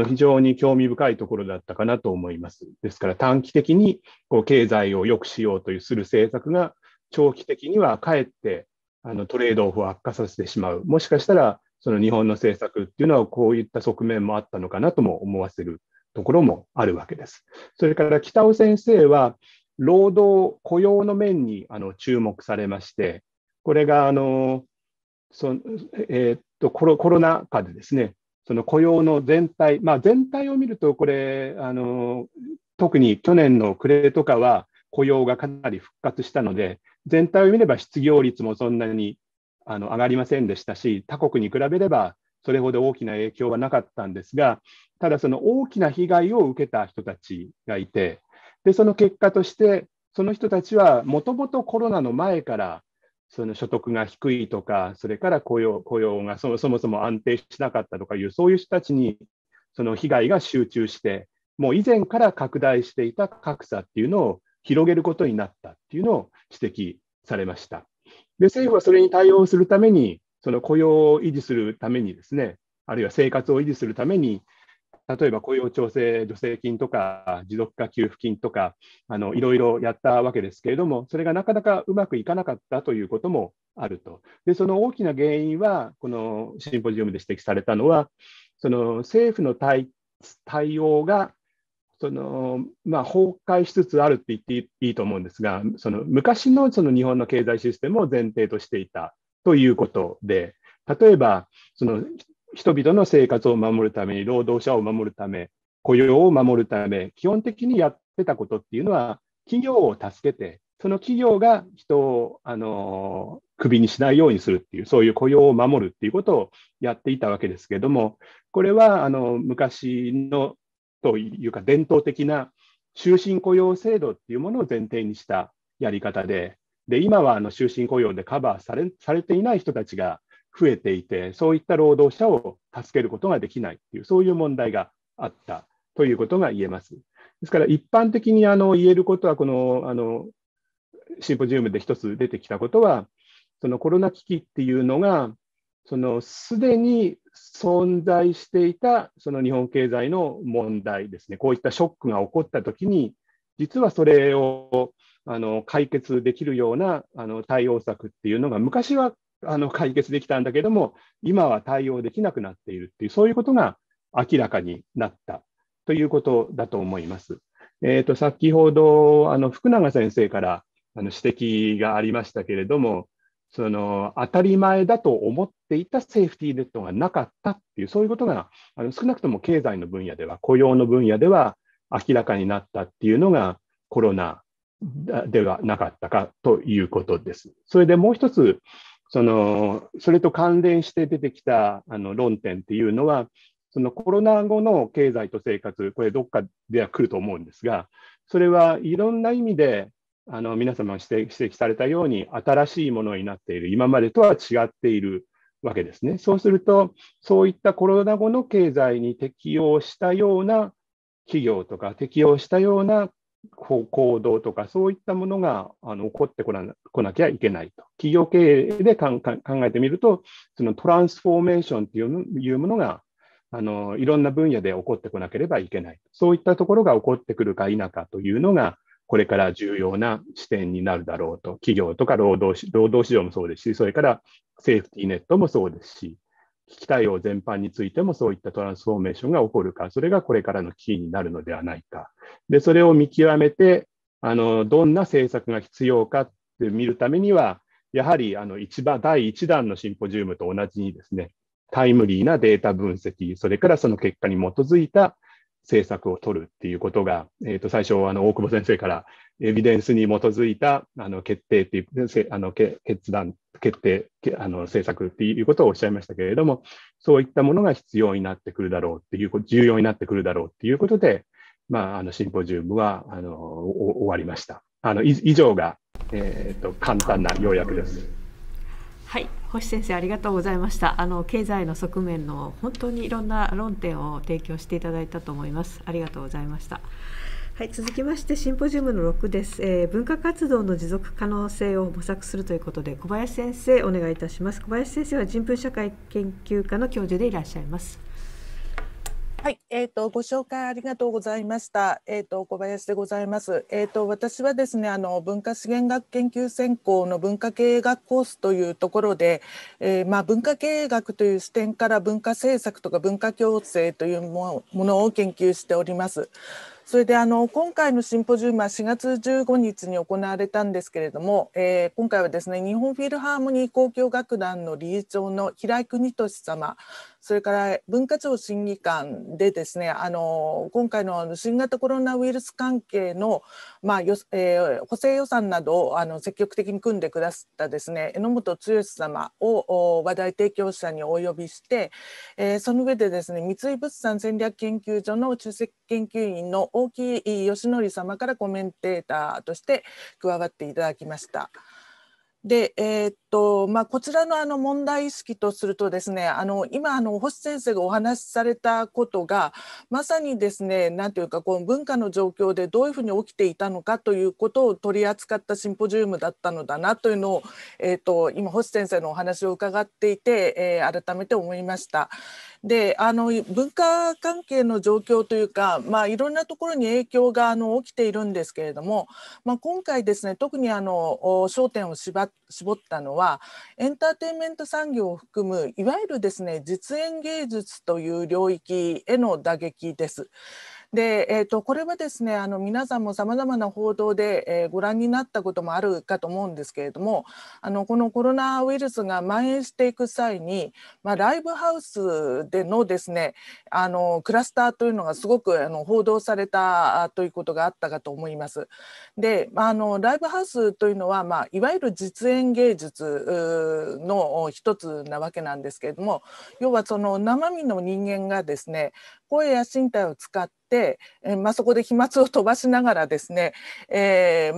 非常に興味深いところだったかなと思います。ですから短期的に経済を良くしようとする政策が長期的にはかえってトレードオフを悪化させてしまう。もしかしたらその日本の政策っていうのはこういった側面もあったのかなとも思わせるところもあるわけです。それから北尾先生は労働雇用の面に注目されまして、これがコロナ禍でですね、その雇用の全体を見るとこれ特に去年の暮れとかは雇用がかなり復活したので、全体を見れば失業率もそんなに上がりませんでしたし、他国に比べればそれほど大きな影響はなかったんですが、ただその大きな被害を受けた人たちがいて、でその結果としてその人たちはもともとコロナの前からその所得が低いとか、それから雇用がそもそも安定しなかったとかいう、そういう人たちにその被害が集中して、もう以前から拡大していた格差っていうのを広げることになったっていうのを指摘されました。で、政府はそれに対応するために、その雇用を維持するためにですね、あるいは生活を維持するために、例えば雇用調整助成金とか持続化給付金とかいろいろやったわけですけれども、それがなかなかうまくいかなかったということもあると。でその大きな原因は、このシンポジウムで指摘されたのは、その政府の対応が崩壊しつつあると言っていいと思うんですが、昔の日本の経済システムを前提としていたということで、例えば人々の生活を守るために、労働者を守るため、雇用を守るため、基本的にやってたことっていうのは、企業を助けて、その企業が人をクビにしないようにするっていう、そういう雇用を守るっていうことをやっていたわけですけれども、これは昔のというか伝統的な終身雇用制度っていうものを前提にしたやり方で、今は終身雇用でカバーされていない人たちが増えていて、そういった労働者を助けることができないっていう、そういう問題があったということが言えます。ですから一般的に言えることは、このシンポジウムで一つ出てきたことは、そのコロナ危機っていうのが、すでに存在していたその日本経済の問題ですね、こういったショックが起こったときに、実はそれを解決できるような対応策っていうのが、昔は解決できたんだけども、今は対応できなくなっているっていう、そういうことが明らかになったということだと思います。先ほど福永先生から指摘がありましたけれども、その当たり前だと思っていたセーフティーネットがなかったっていう、そういうことが少なくとも経済の分野では、雇用の分野では明らかになったっていうのがコロナではなかったかということです。それでもう一つ、それと関連して出てきた論点っていうのは、そのコロナ後の経済と生活、これどっかでは来ると思うんですが、それはいろんな意味で皆様が指摘されたように、新しいものになっている、今までとは違っているわけですね。そうすると、そういったコロナ後の経済に適応したような企業とか、適応したような行動とか、そういったものが起こってこなきゃいけないと。企業経営で考えてみると、そのトランスフォーメーションというものがいろんな分野で起こってこなければいけない。そういったところが起こってくるか否かというのが、これから重要な視点になるだろうと、企業とか労働市場もそうですし、それからセーフティーネットもそうですし、危機対応全般についてもそういったトランスフォーメーションが起こるか、それがこれからのキーになるのではないか。で、それを見極めて、どんな政策が必要かって見るためには、やはり第1弾のシンポジウムと同じにですね、タイムリーなデータ分析、それからその結果に基づいた政策を取るっていうことが、最初大久保先生からエビデンスに基づいた決定っていう政策っていうことをおっしゃいましたけれども、そういったものが必要になってくるだろうっていう重要になってくるだろうっていうことで、シンポジウムは終わりました。以上が、簡単な要約です。はい。星先生、ありがとうございました。経済の側面の本当にいろんな論点を提供していただいたと思います。ありがとうございました。はい、続きましてシンポジウムの6です。文化活動の持続可能性を模索するということで、小林先生お願いいたします。小林先生は人文社会研究科の教授でいらっしゃいます。はい、ご紹介ありがとうございました。小林でございます。私はですね、文化資源学研究専攻の文化経営学コースというところで、文化経営学という視点から文化政策とか文化共生というものを研究しております。それで今回のシンポジウムは4月15日に行われたんですけれども、今回はですね、日本フィルハーモニー交響楽団の理事長の平井邦俊様、それから文化庁審議官でですね、今回の新型コロナウイルス関係の、補正予算などを積極的に組んでくださったですね、榎本剛様を話題提供者にお呼びして、その上でですね、三井物産戦略研究所の主席研究員の大木義則様からコメンテーターとして加わっていただきました。で、こちらの問題意識とするとですね、今星先生がお話しされたことがまさにですね、なんていうかこう文化の状況でどういうふうに起きていたのかということを取り扱ったシンポジウムだったのだなというのを、今星先生のお話を伺っていて、改めて思いました。で、文化関係の状況というか、いろんなところに影響が起きているんですけれども、今回ですね、特に焦点を絞ったのはエンターテインメント産業を含むいわゆるですね、実演芸術という領域への打撃です。で、これはですね、皆さんもさまざまな報道で、ご覧になったこともあるかと思うんですけれども、このコロナウイルスが蔓延していく際に、ライブハウスでのですね、クラスターというのがすごく報道されたということがあったかと思います。で、ライブハウスというのは、いわゆる実演芸術の一つなわけなんですけれども、要はその生身の人間がですね、声や身体を使って、そこで飛沫を飛ばしながらですね、芸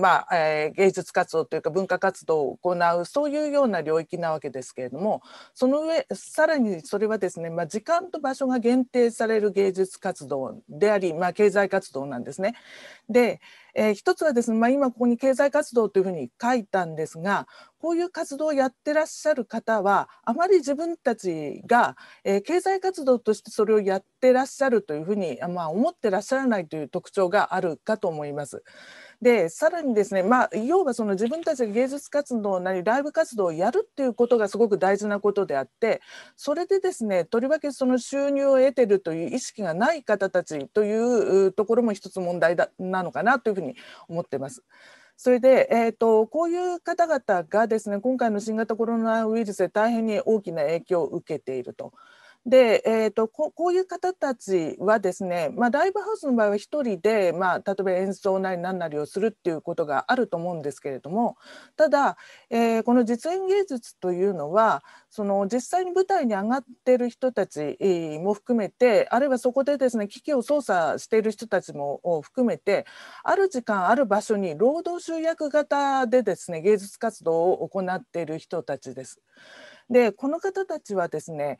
術活動というか文化活動を行う、そういうような領域なわけですけれども、その上さらにそれはですね、時間と場所が限定される芸術活動であり、経済活動なんですね。で、一つはですね、今ここに経済活動というふうに書いたんですが、こういう活動をやってらっしゃる方はあまり自分たちが、経済活動としてそれをやってらっしゃるというふうに、思ってらっしゃらないという特徴があるかと思います。で、さらにですね、要はその自分たちが芸術活動なりライブ活動をやるっていうことがすごく大事なことであって、それでですね、とりわけその収入を得てるという意識がない方たちというところも一つ問題なのかなというふうに思ってます。それで、こういう方々がですね、今回の新型コロナウイルスで大変に大きな影響を受けていると。で、こういう方たちはですね、ライブハウスの場合は一人で、例えば演奏なり何なりをするっていうことがあると思うんですけれども、ただ、この実演芸術というのは、その実際に舞台に上がってる人たちも含めて、あるいはそこでですね、機器を操作している人たちも含めて、ある時間ある場所に労働集約型でですね、芸術活動を行っている人たちです。で、この方たちはですね、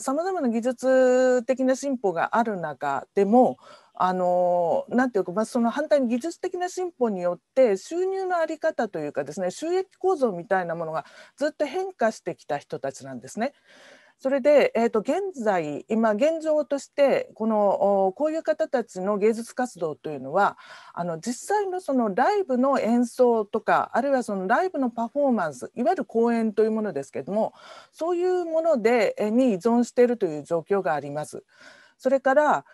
さまざまな技術的な進歩がある中でも、なんていうか、その反対に技術的な進歩によって収入のあり方というかですね、収益構造みたいなものがずっと変化してきた人たちなんですね。それで、現状としてこういう方たちの芸術活動というのは、実際のそのライブの演奏とか、あるいはそのライブのパフォーマンス、いわゆる公演というものですけれども、そういうものに依存しているという状況があります。それから、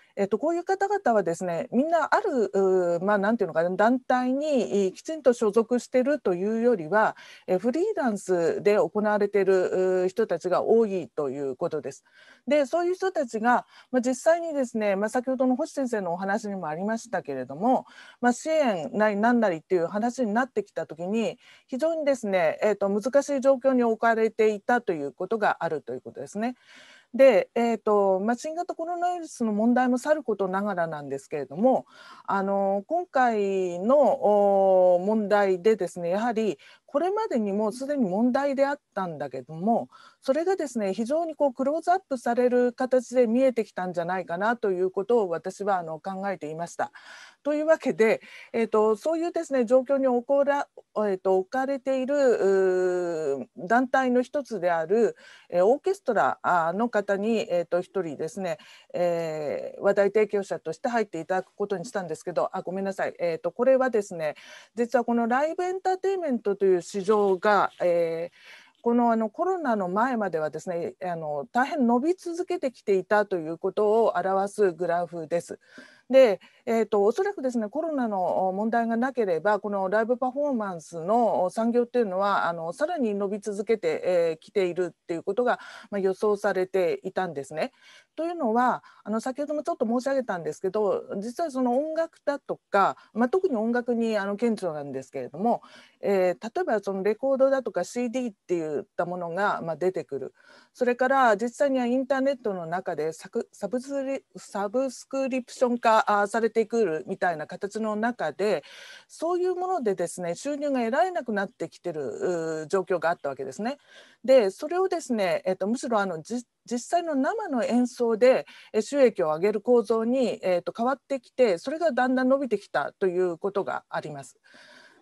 こういう方々はですね、みんなある、なんていうのかな、団体にきちんと所属しているというよりは、フリーランスで行われている人たちが多いということです。で、そういう人たちが、実際にですね、先ほどの星先生のお話にもありましたけれども、支援なり何なりっていう話になってきたときに、非常にですね、難しい状況に置かれていたということがあるということですね。で、新型コロナウイルスの問題もさることながらなんですけれども、今回の問題でですね、やはりこれまでにもすでに問題であったんだけども、それがですね、非常にクローズアップされる形で見えてきたんじゃないかなということを私は考えていました。というわけで、そういうですね、状況に置かれている団体の一つであるオーケストラの方に一人ですね、話題提供者として入っていただくことにしたんですけど、ごめんなさい、これはですね、実はこのライブエンターテインメントという市場が、コロナの前まではですね、大変伸び続けてきていたということを表すグラフです。で、おそらくですね、コロナの問題がなければ、このライブパフォーマンスの産業というのはさらに伸び続けてきているっていうことが予想されていたんですね。というのは、先ほどもちょっと申し上げたんですけど、実はその音楽だとか、特に音楽に顕著なんですけれども、例えばそのレコードだとか CD っていったものが出てくる。それから実際にはインターネットの中でサブスクリプション化されてくるみたいな形の中で、そういうものでですね、収入が得られなくなってきてる状況があったわけですね。で、それをですね、むしろ実際の生の演奏で収益を上げる構造に、変わってきて、それがだんだん伸びてきたということがあります。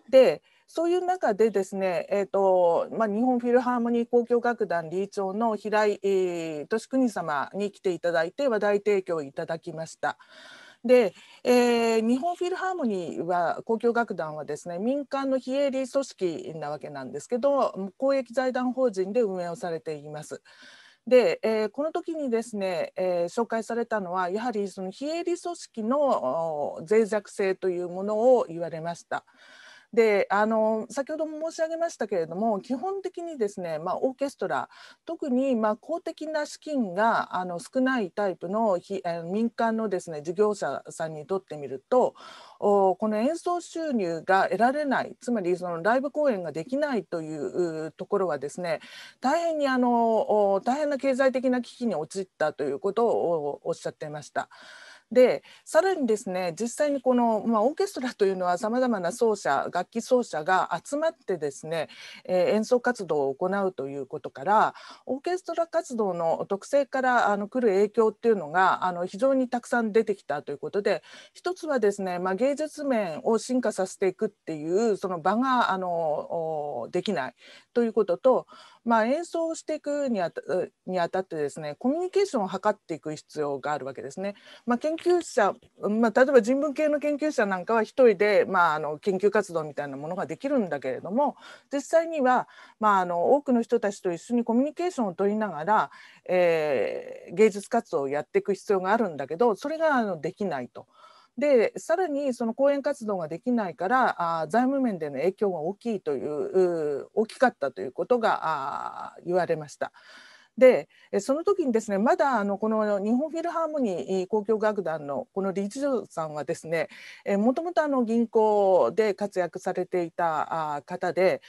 で、そういう中でですね、日本フィルハーモニー交響楽団理事長の平井俊邦様に来ていただいて話題提供いただきました。で、日本フィルハーモニーは交響楽団はですね、民間の非営利組織なわけなんですけど、公益財団法人で運営をされています。で、この時にですね、紹介されたのはやはりその非営利組織の脆弱性というものを言われました。で、先ほども申し上げましたけれども、基本的にですね、オーケストラ、特に公的な資金が少ないタイプの民間のですね、事業者さんにとってみると、この演奏収入が得られない、つまりそのライブ公演ができないというところはですね、大変な経済的な危機に陥ったということをおっしゃっていました。で、さらにですね、実際にこの、オーケストラというのはさまざまな楽器奏者が集まってですね、演奏活動を行うということから、オーケストラ活動の特性から来る影響っていうのが非常にたくさん出てきたということで、一つはですね、芸術面を進化させていくっていうその場ができないということと、演奏をしていくにあたってですね、コミュニケーションを図っていく必要があるわけですね。研究者、例えば人文系の研究者なんかは一人で、研究活動みたいなものができるんだけれども、実際には、多くの人たちと一緒にコミュニケーションを取りながら、芸術活動をやっていく必要があるんだけど、それができないと。で、さらにその講演活動ができないから、財務面での影響が大きかったということが言われました。で、その時にですね、まだこの日本フィルハーモニー交響楽団のこの理事長さんはですね、もともと銀行で活躍されていた方で、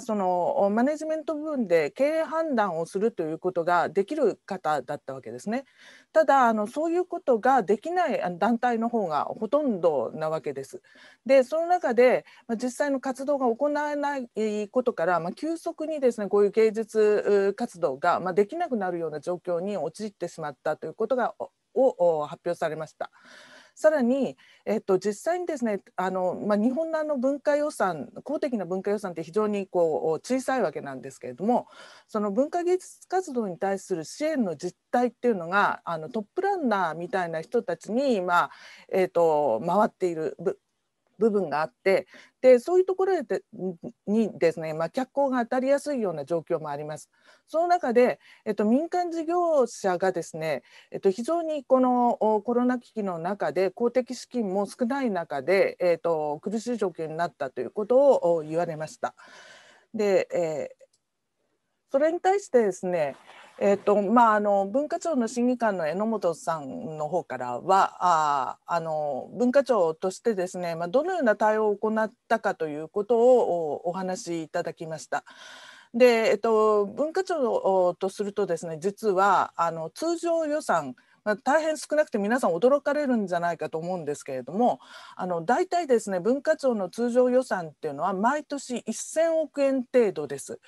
そのマネジメント部分で経営判断をするということができる方だったわけですね。ただそういうことができない団体の方がほとんどなわけです。で、その中で実際の活動が行えないことから、急速にですね、こういう芸術活動ができなくなるような状況に陥ってしまったということが発表されました。さらに、実際にですね、日本の文化予算、公的な文化予算って非常に小さいわけなんですけれども、その文化芸術活動に対する支援の実態っていうのがトップランナーみたいな人たちに回っている部分があって、で、そういうところにですね、脚光が当たりやすいような状況もあります。その中で、民間事業者がですね、非常にこのコロナ危機の中で公的資金も少ない中で、苦しい状況になったということを言われました。で、それに対してですね、文化庁の審議官の榎本さんの方からは、文化庁としてですね、どのような対応を行ったかということをお話しいただきました。で、文化庁とするとですね、実は通常予算、大変少なくて皆さん驚かれるんじゃないかと思うんですけれども、大体ですね、文化庁の通常予算っていうのは毎年1000億円程度です。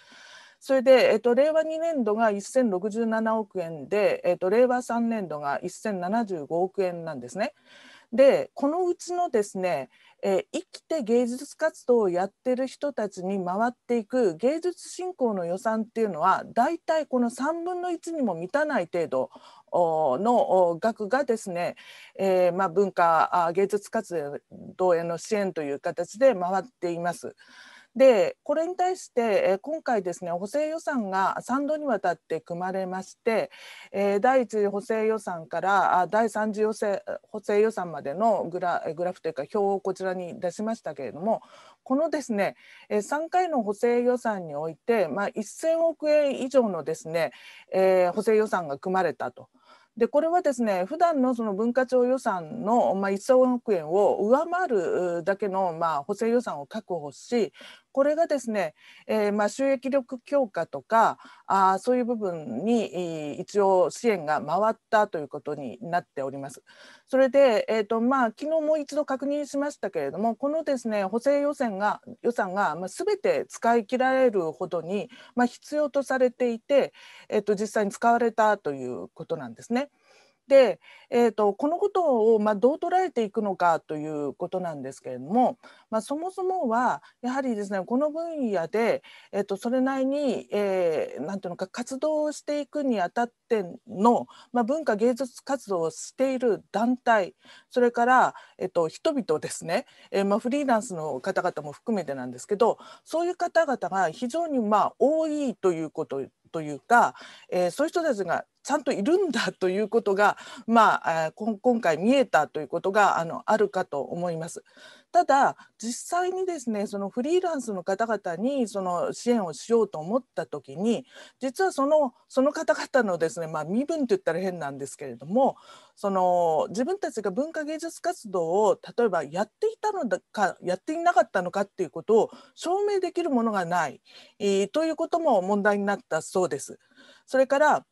それで、令和2年度が1067億円で、令和3年度が1075億円なんですね。で、このうちのですね、生きて芸術活動をやってる人たちに回っていく芸術振興の予算っていうのは、大体この3分の1にも満たない程度の額がですね、文化芸術活動への支援という形で回っています。で、これに対して今回ですね、補正予算が3度にわたって組まれまして、第1次補正予算から第3次補正予算までのグラフというか表をこちらに出しましたけれども、このですね、3回の補正予算において、1000億円以上のですね、補正予算が組まれたと。で、これはですね、普段のその文化庁予算の1000億円を上回るだけの補正予算を確保し、これがですね、収益力強化とかそういう部分に一応支援が回ったということになっております。それで、昨日もう一度確認しましたけれども、このですね、補正予算が全て使い切られるほどに必要とされていて、実際に使われたということなんですね。で、このことをどう捉えていくのかということなんですけれども、そもそもはやはりですね、この分野で、それなりに、なんていうのか、活動をしていくにあたっての、文化芸術活動をしている団体、それから、人々ですね、フリーランスの方々も含めてなんですけど、そういう方々が非常に多いということというか、そういう人たちがちゃんといるんだということが、まあ、今回見えたということがあるかと思います。ただ実際にですね、そのフリーランスの方々にその支援をしようと思った時に、実はその方々のですね、まあ、身分といったら変なんですけれども、その自分たちが文化芸術活動を例えばやっていたのかやっていなかったのかっていうことを証明できるものがない、ということも問題になったそうです。それから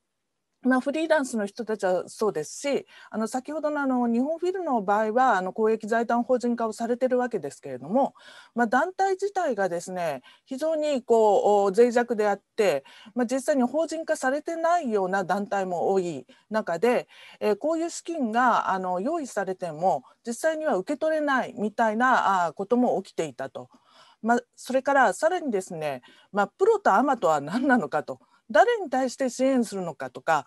まあ、フリーランスの人たちはそうですし、先ほどの日本フィルの場合は公益財団法人化をされてるわけですけれども、まあ、団体自体がですね非常にこう脆弱であって、まあ、実際に法人化されてないような団体も多い中で、こういう資金が用意されても実際には受け取れないみたいなことも起きていたと、まあ、それからさらにですね、まあ、プロとアマとは何なのかと。誰に対して支援するのかとか、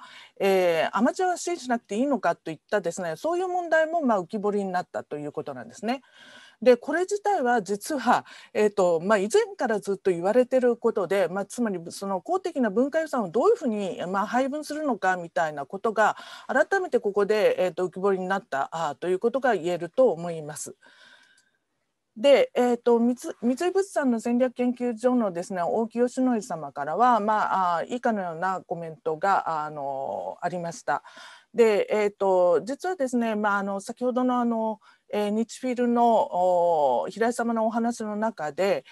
アマチュアは支援しなくていいのかといったですね、そういう問題もまあ浮き彫りになったということなんですね。でこれ自体は実は、まあ、以前からずっと言われていることで、まあ、つまりその公的な文化予算をどういうふうに、まあ、配分するのかみたいなことが改めてここで、浮き彫りになったということが言えると思います。で三井物産の戦略研究所のですね、大木義則様からは、まあ、以下のようなコメントがありました。で実はですね、まあ、先ほどの日フィルの平井様のお話の中で、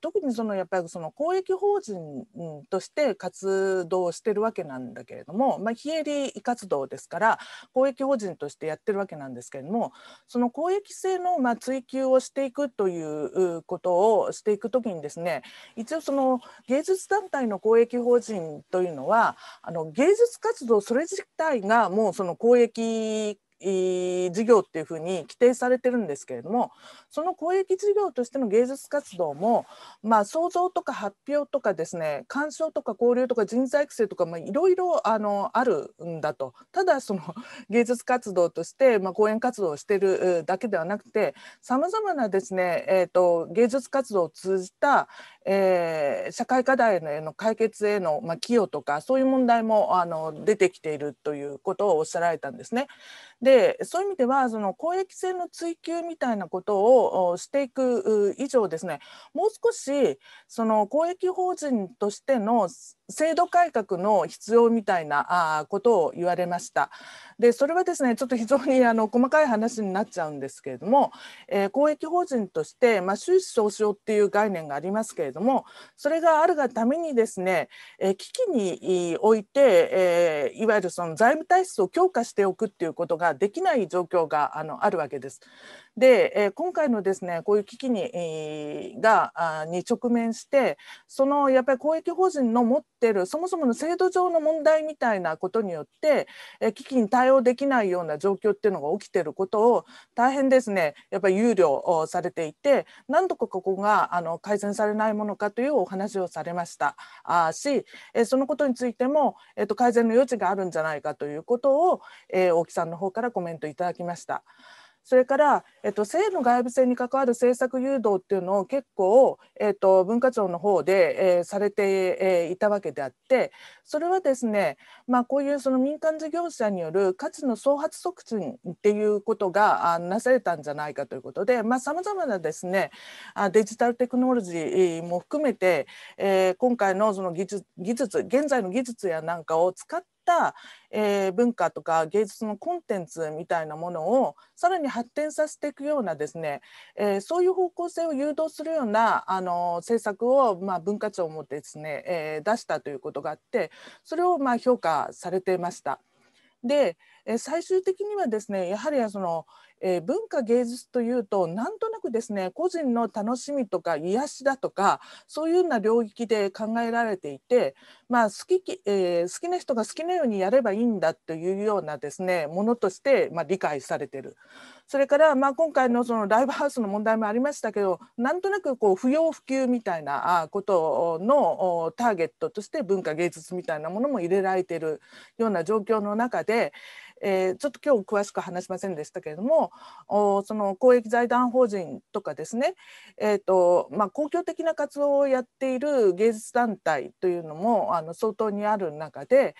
特にそのやっぱりその公益法人として活動してるわけなんだけれども、まあ、非営利活動ですから公益法人としてやってるわけなんですけれども、その公益性のまあ追求をしていくということをしていくときにですね、一応その芸術団体の公益法人というのは芸術活動それ自体がもうその公益事業っていうふうに規定されてるんですけれども、その公益事業としての芸術活動も、まあ、創造とか発表とかですね、鑑賞とか交流とか人材育成とか、まあ、いろいろあるんだと。ただその芸術活動として、まあ、講演活動をしてるだけではなくて、さまざまなですね、芸術活動を通じた、社会課題への解決への、まあ、寄与とかそういう問題も出てきているということをおっしゃられたんですね。でそういう意味ではその公益性の追求みたいなことをしていく以上ですね、もう少しその公益法人としての制度改革の必要みたいなことを言われました。でそれはですね、ちょっと非常に細かい話になっちゃうんですけれども、公益法人として、まあ、収支相償っていう概念がありますけれども、それがあるがためにですね、危機において、いわゆるその財務体質を強化しておくっていうことができない状況があるわけです。で、今回のですねこういう危機に、に直面して、そのやっぱり公益法人の持っているそもそもの制度上の問題みたいなことによって、危機に対応できないような状況っていうのが起きていることを大変ですねやっぱり憂慮されていて、何度かここが改善されないものかというお話をされましたし、そのことについても、改善の余地があるんじゃないかということを、大木さんの方からコメントいただきました。それから、性の外部性に関わる政策誘導っていうのを結構、文化庁の方で、されて、いたわけであって、それはですね、まあ、こういうその民間事業者による価値の創発促進っていうことがなされたんじゃないかということで、さまざまなですねデジタルテクノロジーも含めて、今回のその技術現在の技術やなんかを使って文化とか芸術のコンテンツみたいなものをさらに発展させていくようなですね、そういう方向性を誘導するような政策を、まあ、文化庁もですね、出したということがあって、それをまあ評価されていました。で最終的にはですね、やはりその文化芸術というとなんとなくですね個人の楽しみとか癒しだとかそういうような領域で考えられていて、まあ好きな人が好きなようにやればいいんだというようなですねものとして、まあ、理解されている。それから、まあ、今回のそのライブハウスの問題もありましたけど、なんとなくこう不要不急みたいなことのターゲットとして文化芸術みたいなものも入れられているような状況の中で、ちょっと今日詳しく話しませんでしたけれども、その公益財団法人とかですね、公共的な活動をやっている芸術団体というのも相当にある中で、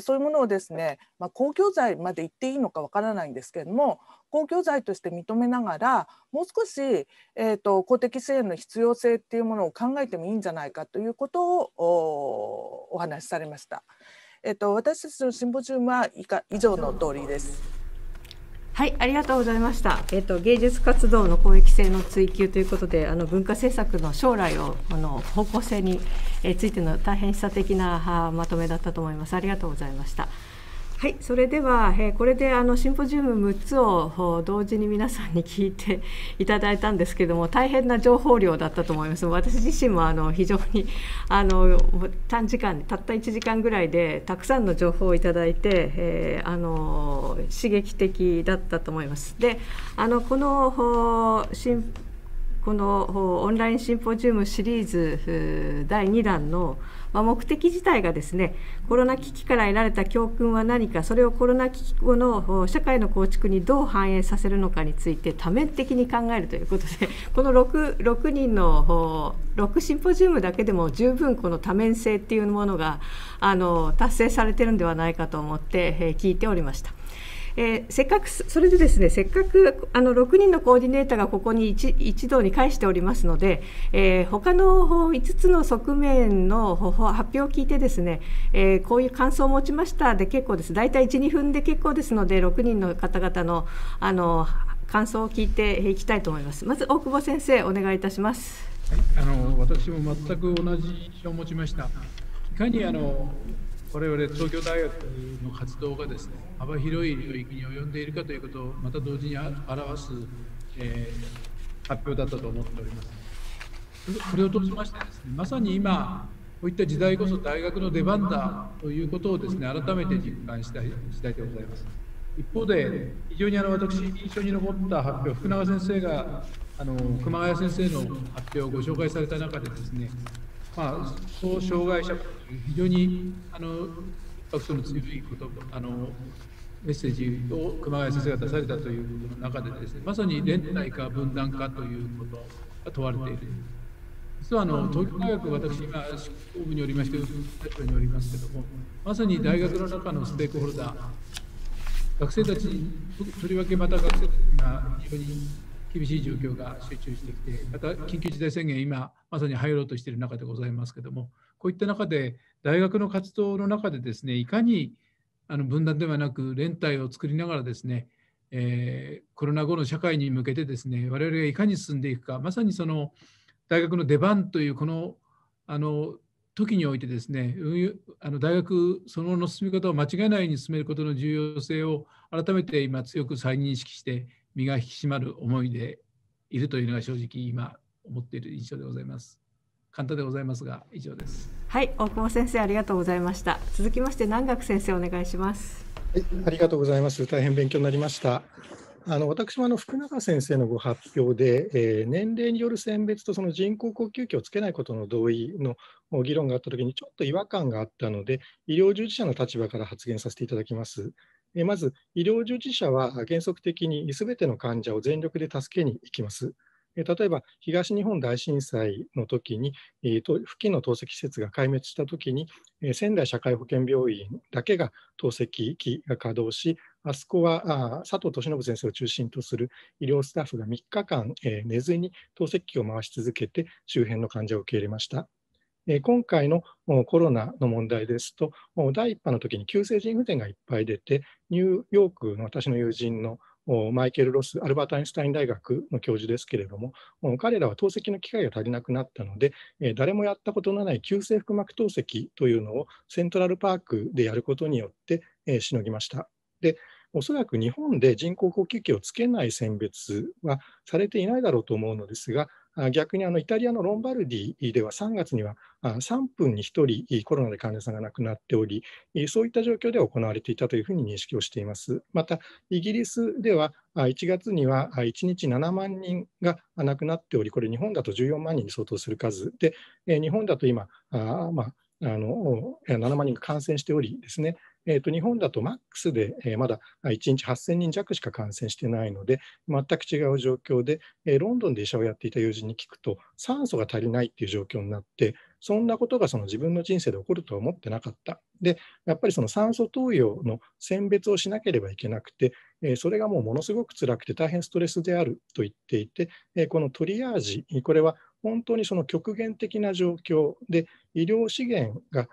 そういうものをですね、公共財まで言っていいのかわからないんですけれども、公共財として認めながらもう少し、公的支援の必要性っていうものを考えてもいいんじゃないかということを お話しされました。私たちのシンポジウムは以上の通りです。はい、ありがとうございました。芸術活動の公益性の追求ということで、文化政策の将来を方向性についての大変示唆的なまとめだったと思います。ありがとうございました。はい、それでは、これでシンポジウム6つを同時に皆さんに聞いていただいたんですけれども、大変な情報量だったと思います。私自身も非常に短時間、たった1時間ぐらいでたくさんの情報をいただいて、刺激的だったと思います。で、このオンラインシンポジウムシリーズ第2弾の目的自体がですね、コロナ危機から得られた教訓は何か、それをコロナ危機後の社会の構築にどう反映させるのかについて多面的に考えるということで、この 6シンポジウムだけでも十分この多面性っていうものが達成されているのではないかと思って聞いておりました。せっかく6人のコーディネーターがここに一堂に会しておりますので、他の5つの側面の発表を聞いてですね、こういう感想を持ちましたで結構です。大体 1,2 分で結構ですので、6人の方々の感想を聞いていきたいと思います。まず大久保先生、お願いいたします。はい、私も全く同じ印象を持ちました。いかに我々東京大学の活動がですね、幅広い領域に及んでいるかということをまた同時に表す、発表だったと思っております。これを通じましてですね、まさに今こういった時代こそ大学の出番だということをですね、改めて実感したいでございます。一方で非常に私印象に残った発表、福永先生が熊谷先生の発表をご紹介された中でですね、そう障害者、非常にその強いことメッセージを熊谷先生が出されたということの中でですね、まさに連帯か分断かということが問われている。実は東京大学、私今執行部におりまして大学におりますけれども、まさに大学の中のステークホルダー、学生たちにとりわけまた学生たちが非常に厳しい状況が集中してきて、また緊急事態宣言今まさに入ろうとしている中でございますけれども、こういった中で大学の活動の中でですね、いかに分断ではなく連帯を作りながらですね、コロナ後の社会に向けてですね、我々がいかに進んでいくか、まさにその大学の出番というこの時においてですね、大學その後の進み方を間違いないように進めることの重要性を改めて今強く再認識して身が引き締まる思いでいるというのが正直今思っている印象でございます。簡単でございますが以上です。はい、大久保先生、ありがとうございました。続きまして南学先生、お願いします。はい、ありがとうございます。大変勉強になりました。私も福永先生のご発表で、年齢による選別とその人工呼吸器をつけないことの同意の議論があったときにちょっと違和感があったので、医療従事者の立場から発言させていただきます。まず、医療従事者は原則的にすべての患者を全力で助けに行きます。例えば、東日本大震災の時に、付近の透析施設が壊滅した時に、仙台社会保険病院だけが透析機が稼働し、あそこは佐藤俊信先生を中心とする医療スタッフが3日間、寝ずに透析機を回し続けて、周辺の患者を受け入れました。今回のコロナの問題ですと、第1波の時に急性腎不全がいっぱい出て、ニューヨークの私の友人のマイケル・ロス、アルバート・アインシュタイン大学の教授ですけれども、彼らは透析の機会が足りなくなったので、誰もやったことのない急性腹膜透析というのをセントラルパークでやることによってしのぎました。で、おそらく日本で人工呼吸器をつけない選別はされていないだろうと思うのですが、逆にイタリアのロンバルディでは3月には3分に1人コロナで患者さんが亡くなっており、そういった状況で行われていたというふうに認識をしています。また、イギリスでは1月には1日7万人が亡くなっており、これ日本だと14万人に相当する数で、日本だと今、7万人が感染しておりですね、日本だとマックスで、まだ1日8000人弱しか感染してないので、全く違う状況で、ロンドンで医者をやっていた友人に聞くと、酸素が足りないっていう状況になって、そんなことがその自分の人生で起こるとは思ってなかった。で、やっぱりその酸素投与の選別をしなければいけなくて、それがもうものすごく辛くて大変ストレスであると言っていて、このトリアージ、これは本当にその極限的な状況で医療資源が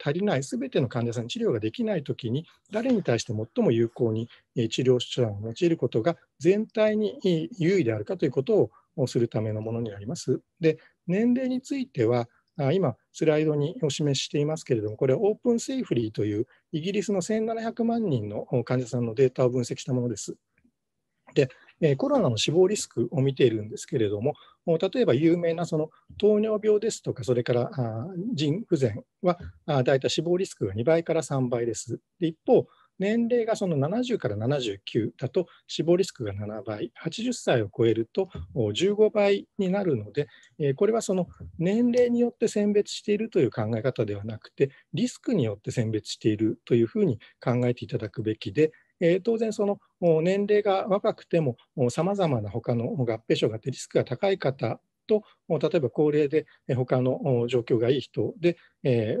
足りない、すべての患者さんに治療ができないときに、誰に対して最も有効に治療手段を用いることが全体に優位であるかということをするためのものになります。で、年齢については、今、スライドにお示ししていますけれども、これは OpenSAFELY というイギリスの1700万人の患者さんのデータを分析したものです。で、コロナの死亡リスクを見ているんですけれども、例えば有名なその糖尿病ですとか、それから腎不全は大体死亡リスクが2倍から3倍です。で、一方、年齢がその70から79だと死亡リスクが7倍、80歳を超えると15倍になるので、これはその年齢によって選別しているという考え方ではなくて、リスクによって選別しているというふうに考えていただくべきで、当然、その年齢が若くてもさまざまな他の合併症があってリスクが高い方と、例えば高齢で他の状況がいい人で、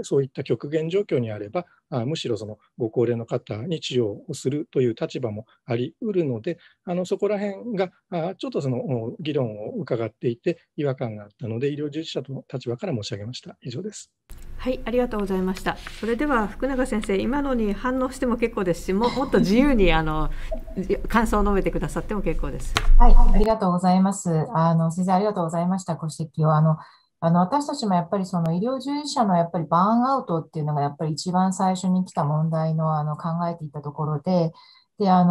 そういった極限状況にあれば、むしろそのご高齢の方に治療をするという立場もありうるので、そこら辺がちょっとその議論を伺っていて違和感があったので、医療従事者の立場から申し上げました。以上です。はい、ありがとうございました。それでは福永先生、今のに反応しても結構ですし、もっと自由に感想を述べてくださっても結構です。はい、ありがとうございます。先生、ありがとうございました。ご指摘を私たちもやっぱりその医療従事者のやっぱりバーンアウトっていうのがやっぱり一番最初に来た問題の考えていたところで。で、そ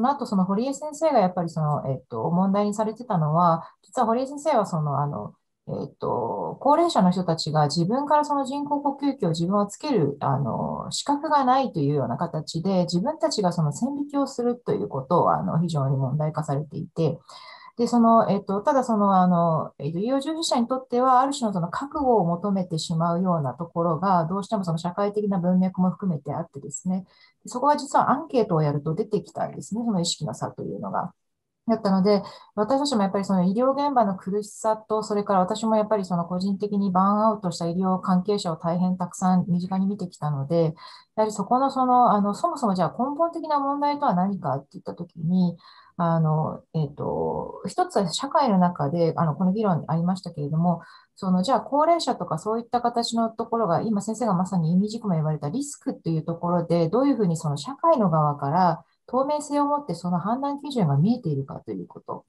の後、その堀江先生がやっぱりその、問題にされてたのは、実は堀江先生はその、高齢者の人たちが自分からその人工呼吸器を自分をつける、資格がないというような形で、自分たちがその線引きをするということを、非常に問題化されていて、で、その、ただその、医療従事者にとっては、ある種のその覚悟を求めてしまうようなところが、どうしてもその社会的な文脈も含めてあってですね、そこは実はアンケートをやると出てきたんですね、その意識の差というのが。だったので、私たちもやっぱりその医療現場の苦しさと、それから私もやっぱりその個人的にバーンアウトした医療関係者を大変たくさん身近に見てきたので、やはりそこのその、そもそもじゃあ根本的な問題とは何かっていったときに、一つは社会の中で、この議論ありましたけれども、その、じゃあ高齢者とかそういった形のところが、今先生がまさに意味軸も言われたリスクっていうところで、どういうふうにその社会の側から、透明性を持ってその判断基準が見えているかということ。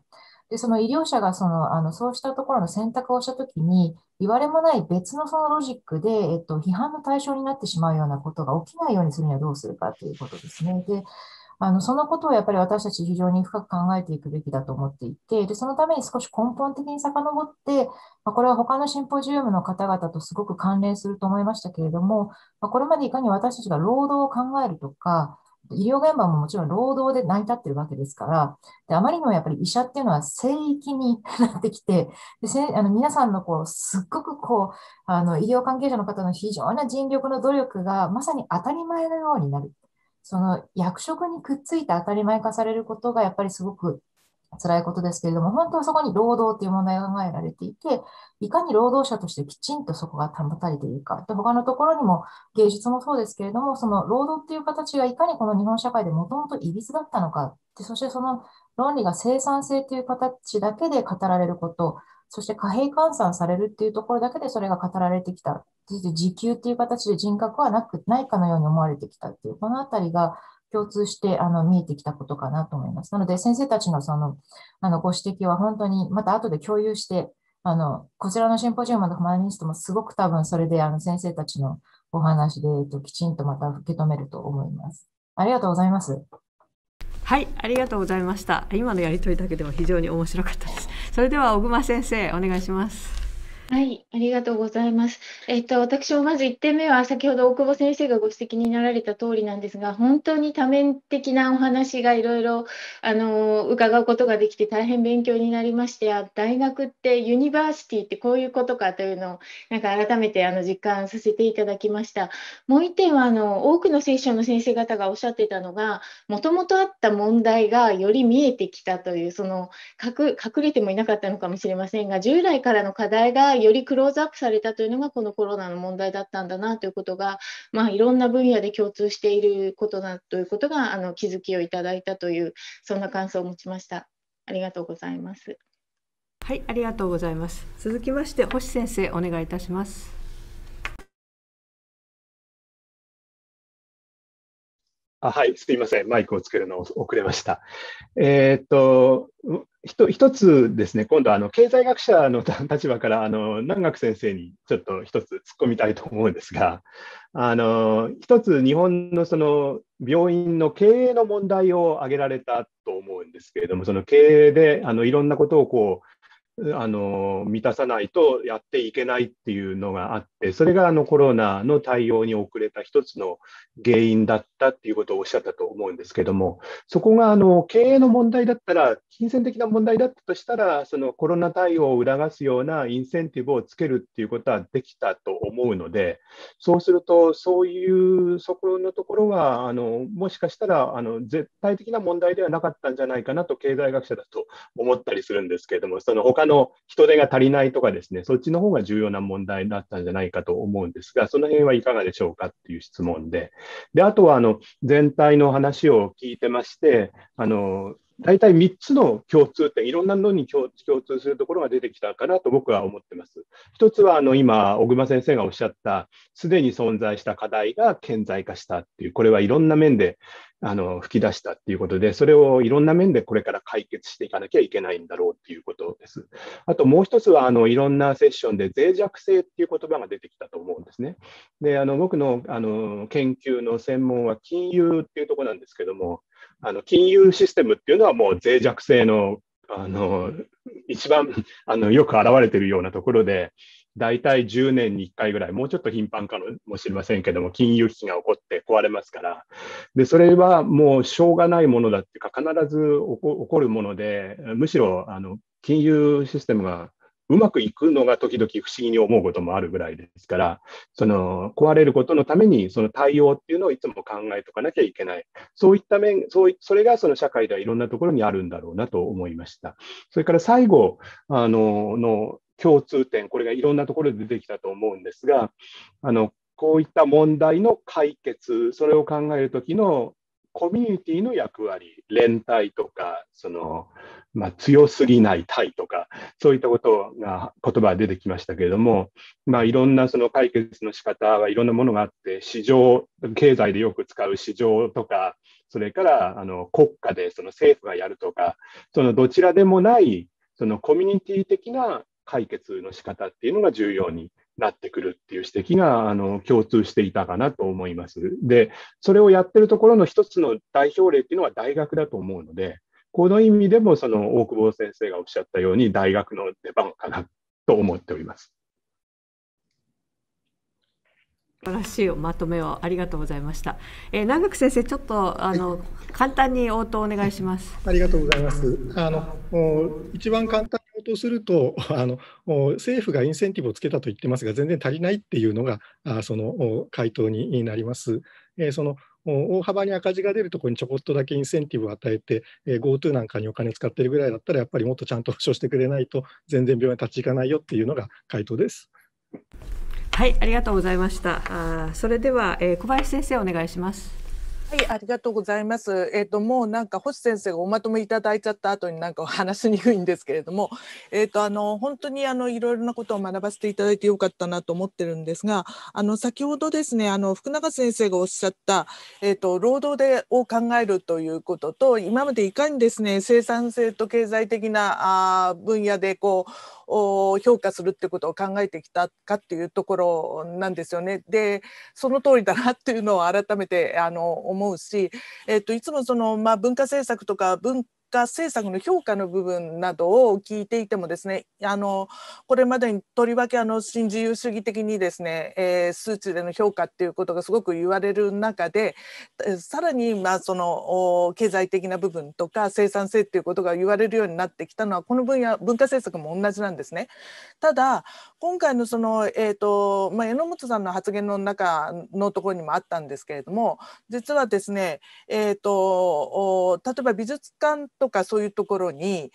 で、その医療者がその、そうしたところの選択をしたときに、いわれもない別のそのロジックで、批判の対象になってしまうようなことが起きないようにするにはどうするかということですね。で、そのことをやっぱり私たち非常に深く考えていくべきだと思っていて、で、そのために少し根本的に遡って、これは他のシンポジウムの方々とすごく関連すると思いましたけれども、これまでいかに私たちが労働を考えるとか、医療現場ももちろん労働で成り立っているわけですから、であまりにもやっぱり医者っていうのは聖域になってきて、で皆さんのこうすっごくこう医療関係者の方の非常な尽力の努力がまさに当たり前のようになる。その役職にくっついて当たり前化されることがやっぱりすごく辛いことですけれども、本当はそこに労働という問題が考えられていて、いかに労働者としてきちんとそこが保たれているか、で他のところにも芸術もそうですけれども、その労働という形がいかにこの日本社会でもともといびつだったのか、でそしてその論理が生産性という形だけで語られること、そして貨幣換算されるというところだけでそれが語られてきた、そして時給という形で人格はないかのように思われてきたという、このあたりが、共通して見えてきたことかなと思います。なので、先生たちのそのご指摘は本当にまた後で共有して、こちらのシンポジウムのマニストもすごく多分それで先生たちのお話できちんとまた受け止めると思います。ありがとうございます。はい、ありがとうございました。今のやり取りだけでも非常に面白かったです。それでは小熊先生、お願いします。はい、ありがとうございます。私もまず1点目は、先ほど大久保先生がご指摘になられた通りなんですが、本当に多面的なお話がいろいろ伺うことができて、大変勉強になりまして、大学ってユニバーシティってこういうことかというのを、なんか改めて実感させていただきました。もう1点は、多くのセッションの先生方がおっしゃってたのが、もともとあった問題がより見えてきたという、その隠れてもいなかったのかもしれませんが、従来からの課題がよりクローズアップされたというのがこのコロナの問題だったんだなということが、いろんな分野で共通していることだということが気づきをいただいたという、そんな感想を持ちました。ありがとうございます。はい、ありがとうございます。続きまして、星先生、お願いいたします。はい、すみません、マイクをつけるの遅れました。一つですね、今度経済学者の立場から南学先生にちょっと一つ突っ込みたいと思うんですが、一つ日本のその病院の経営の問題を挙げられたと思うんですけれども、その経営でいろんなことをこう満たさないとやっていけないっていうのがあって、それがコロナの対応に遅れた一つの原因だったっていうことをおっしゃったと思うんですけども、そこが経営の問題だったら、金銭的な問題だったとしたら、そのコロナ対応を促すようなインセンティブをつけるっていうことはできたと思うので、そうするとそういうそこのところはもしかしたら絶対的な問題ではなかったんじゃないかなと、経済学者だと思ったりするんですけれども、その他の人手が足りないとかですね、そっちの方が重要な問題だったんじゃないかと思うんですが、その辺はいかがでしょうかっていう質問で、あとは全体の話を聞いてまして、大体3つの共通点、いろんなのに共通するところが出てきたかなと僕は思ってます。一つは今、小熊先生がおっしゃった、すでに存在した課題が顕在化したっていう、これはいろんな面で吹き出したっていうことで、それをいろんな面でこれから解決していかなきゃいけないんだろうっていうことです。あともう一つは、いろんなセッションで脆弱性っていう言葉が出てきたと思うんですね。で、僕の研究の専門は金融っていうところなんですけども、金融システムっていうのはもう脆弱性の、一番よく現れているようなところで、大体10年に1回ぐらい、もうちょっと頻繁かもしれませんけども、金融危機が起こって壊れますから、でそれはもうしょうがないものだっていうか、必ず起こるもので、むしろ金融システムがうまくいくのが時々不思議に思うこともあるぐらいですから、その壊れることのためにその対応っていうのをいつも考えとかなきゃいけない、そういった面、それがその社会ではいろんなところにあるんだろうなと思いました。それから最後の共通点、これがいろんなところで出てきたと思うんですが、こういった問題の解決、それを考えるときのコミュニティの役割、連帯とか、強すぎない対とか、そういったことが言葉が出てきましたけれども、いろんなその解決の仕方はいろんなものがあって、市場、経済でよく使う市場とか、それから国家でその政府がやるとか、そのどちらでもないそのコミュニティ的な解決の仕方っていうのが重要になってくるっていう指摘が共通していたかなと思います。で、それをやってるところの一つの代表例っていうのは大学だと思うので、この意味でも大久保先生がおっしゃったように、大学の出番かなと思っております。素晴らしいまとめをありがとうございました。南学先生、ちょっとはい、簡単に応答お願いします。ありがとうございます。一番簡単とすると政府がインセンティブをつけたと言ってますが、全然足りないっていうのがその回答になります。その大幅に赤字が出るところにちょこっとだけインセンティブを与えて、GoTo なんかにお金使ってるぐらいだったら、やっぱりもっとちゃんと保証してくれないと全然病院立ち行かないよっていうのが回答です。はい、ありがとうございました。それでは、小林先生、お願いします。はい、ありがとうございます。もうなんか星先生がおまとめいただいちゃった後になんか話しにくいんですけれども、本当にいろいろなことを学ばせていただいてよかったなと思ってるんですが、先ほどですね、福永先生がおっしゃった、労働でを考えるということと、今までいかにですね、生産性と経済的な分野でこう評価するってことを考えてきたかっていうところなんですよね。で、その通りだなっていうのを改めて思うし、いつも文化政策とか文化貨政策の評価の部分などを聞いていてもですね、これまでにとりわけ新自由主義的にですね、数値での評価っていうことがすごく言われる中で、さらにその経済的な部分とか生産性っていうことが言われるようになってきたのは、この分野文化政策も同じなんですね。ただ今回のその、榎本さんの発言の中のところにもあったんですけれども、実はですね、例えば美術館とかそういうところに、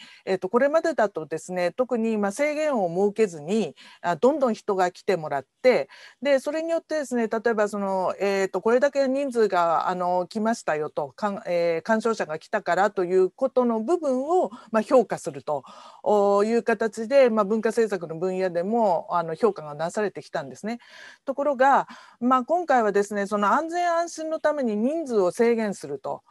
これまでだとですね、特に制限を設けずにどんどん人が来てもらって、でそれによってですね、例えばその、これだけ人数が来ましたよと、鑑賞者が来たからということの部分を評価するという形で、文化政策の分野でも評価がなされてきたんですね。ところが、今回はですね、その安全安心のために人数を制限すると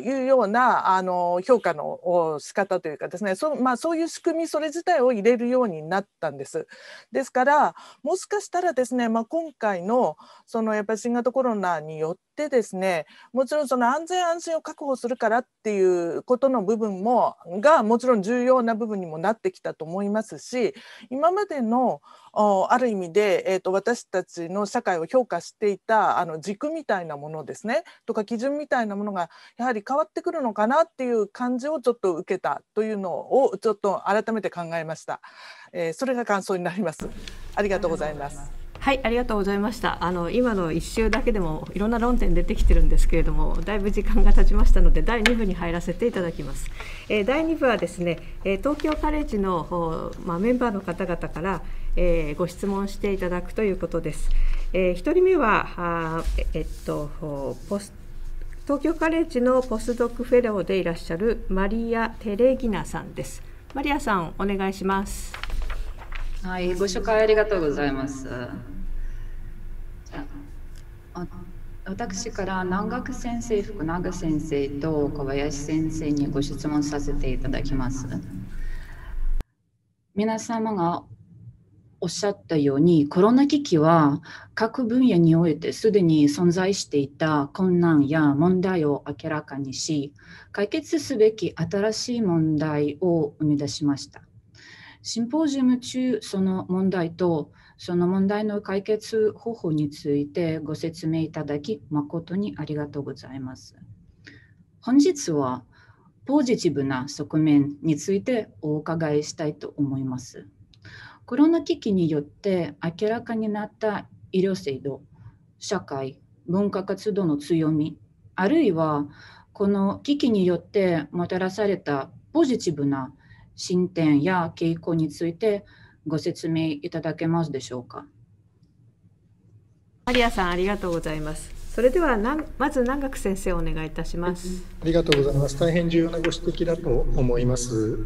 いうような評価の仕方というかですね、そういう仕組みそれ自体を入れるようになったんです。ですからもしかしたらですね、今回のそのやっぱり新型コロナによってですね、もちろんその安全安心を確保するからっていうことの部分もがもちろん重要な部分にもなってきたと思いますし、今までのある意味で、私たちの社会を評価していた軸みたいなものですねとか基準みたいなものがやはり変わってくるのかなっていう感じをちょっと受けたというのをちょっと改めて考えました。それが感想になります。ありがとうございます。はい、ありがとうございました。今の1週だけでもいろんな論点出てきてるんですけれども、だいぶ時間が経ちましたので第2部に入らせていただきます。第2部はですね、東京カレッジの、メンバーの方々から、ご質問していただくということです。1人目は東京カレッジのポスドクフェローでいらっしゃるマリア・テレギナさんです。マリアさん、お願いします。はい、ご紹介ありがとうございます。私から福永先生と小林先生にご質問させていただきます。皆様がおっしゃったように、コロナ危機は各分野においてすでに存在していた困難や問題を明らかにし、解決すべき新しい問題を生み出しました。シンポジウム中、その問題の解決方法についてご説明いただき、誠にありがとうございます。本日はポジティブな側面についてお伺いしたいと思います。コロナ危機によって明らかになった医療制度、社会、文化活動の強み、あるいはこの危機によってもたらされたポジティブな進展や傾向についてご説明いただけますでしょうか。マリアさん、ありがとうございます。それではまず南学先生、お願いいたします。ありがとうございます。大変重要なご指摘だと思います。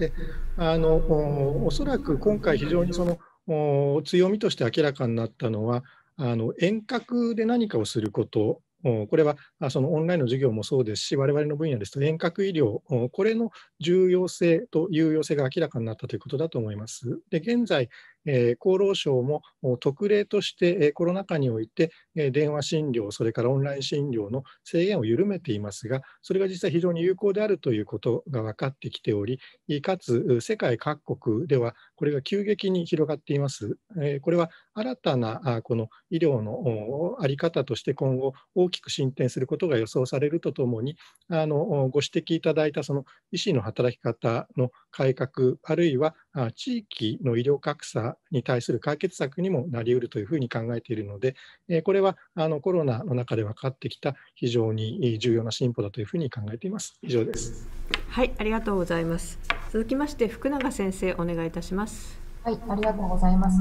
で、おそらく今回非常にその強みとして明らかになったのは、遠隔で何かをすること。これはそのオンラインの授業もそうですし、我々の分野ですと遠隔医療、これの重要性と有用性が明らかになったということだと思います。で、現在、厚労省も特例としてコロナ禍において電話診療、それからオンライン診療の制限を緩めていますが、それが実際非常に有効であるということが分かってきており、かつ世界各国ではこれが急激に広がっています。これは新たなこの医療の在り方として今後大きく進展することが予想されるとともに、ご指摘いただいたその医師の働き方の改革、あるいは地域の医療格差に対する解決策にもなりうるというふうに考えているので、これはコロナの中で分かってきた非常に重要な進歩だというふうに考えています。以上です。はい、ありがとうございます。続きまして福永先生、お願いいたします。はい、ありがとうございます。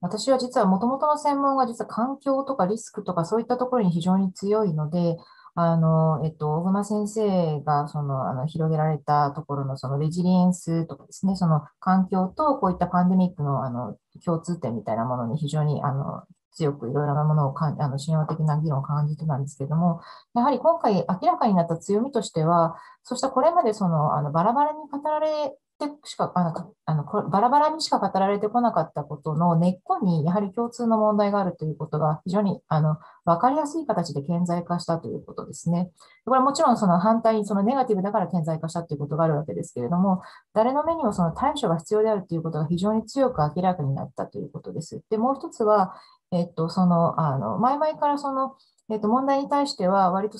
私は実はもともとの専門が実は環境とかリスクとかそういったところに非常に強いので、小熊先生が広げられたところのレジリエンスとかですね、その環境とこういったパンデミックの共通点みたいなものに非常に強くいろいろなものを信用的な議論を感じてたんですけれども、やはり今回明らかになった強みとしては、そうしたこれまでバラバラに語られてしかバラバラにしか語られてこなかったことの根っこにやはり共通の問題があるということが非常に分かりやすい形で顕在化したということですね。これはもちろん反対にネガティブだから顕在化したということがあるわけですけれども、誰の目にも対処が必要であるということが非常に強く明らかになったということです。で、もう一つは、前々から問題に対しては、割と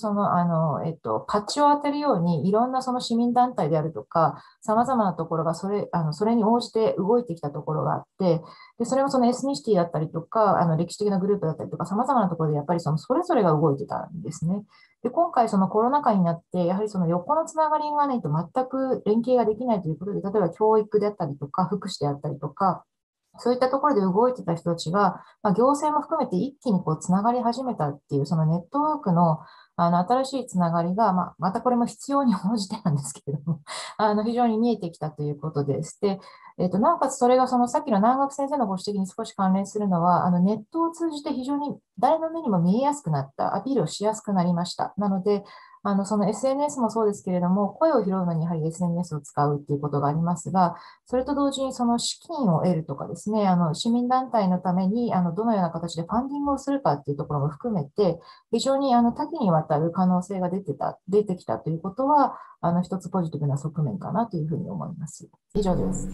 パッチを当てるように、いろんな市民団体であるとか、さまざまなところがそれに応じて動いてきたところがあって、でそれもエスニシティだったりとか、歴史的なグループだったりとか、さまざまなところでやっぱりそれぞれが動いてたんですね。で今回、コロナ禍になって、やはり横のつながりがないと全く連携ができないということで、例えば教育であったりとか、福祉であったりとか、そういったところで動いてた人たちが、行政も含めて一気につながり始めたっていう、ネットワークの、新しいつながりが、またこれも必要に応じてなんですけれども、非常に見えてきたということです。で、なおかつそれがさっきの南学先生のご指摘に少し関連するのは、ネットを通じて非常に誰の目にも見えやすくなった、アピールをしやすくなりました。なので、SNS もそうですけれども、声を拾うのにやはり SNS を使うということがありますが、それと同時に資金を得るとかですね、市民団体のためにどのような形でファンディングをするかというところも含めて、非常に多岐にわたる可能性が出てきたということは、一つポジティブな側面かなというふうに思います。以上です。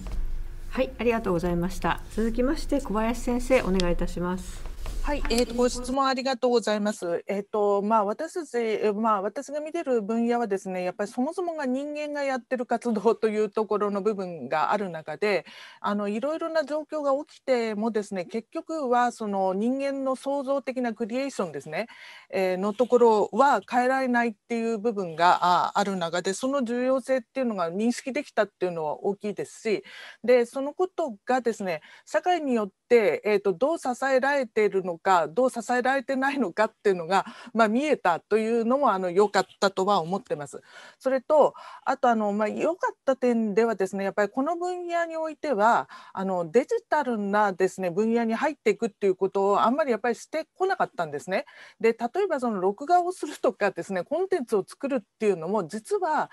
はい、ありがとうございました。続きまして、小林先生、お願いいたします。はい、ご質問ありがとうございます。私が見てる分野はですね、やっぱりそもそもが人間がやってる活動というところの部分がある中で、いろいろな状況が起きてもですね、結局は人間の創造的なクリエーションですね、のところは変えられないっていう部分がある中で、その重要性っていうのが認識できたっていうのは大きいですし、で、そのことがですね、社会によって、どう支えられているのかどう支えられてないのかっていうのが、見えたというのも良かったとは思ってます。それとあと良かった点ではですね、やっぱりこの分野においてはデジタルなですね分野に入っていくっていうことをあんまりやっぱりしてこなかったんですね。で例えば録画をするとかですねコンテンツを作るっていうのも実は、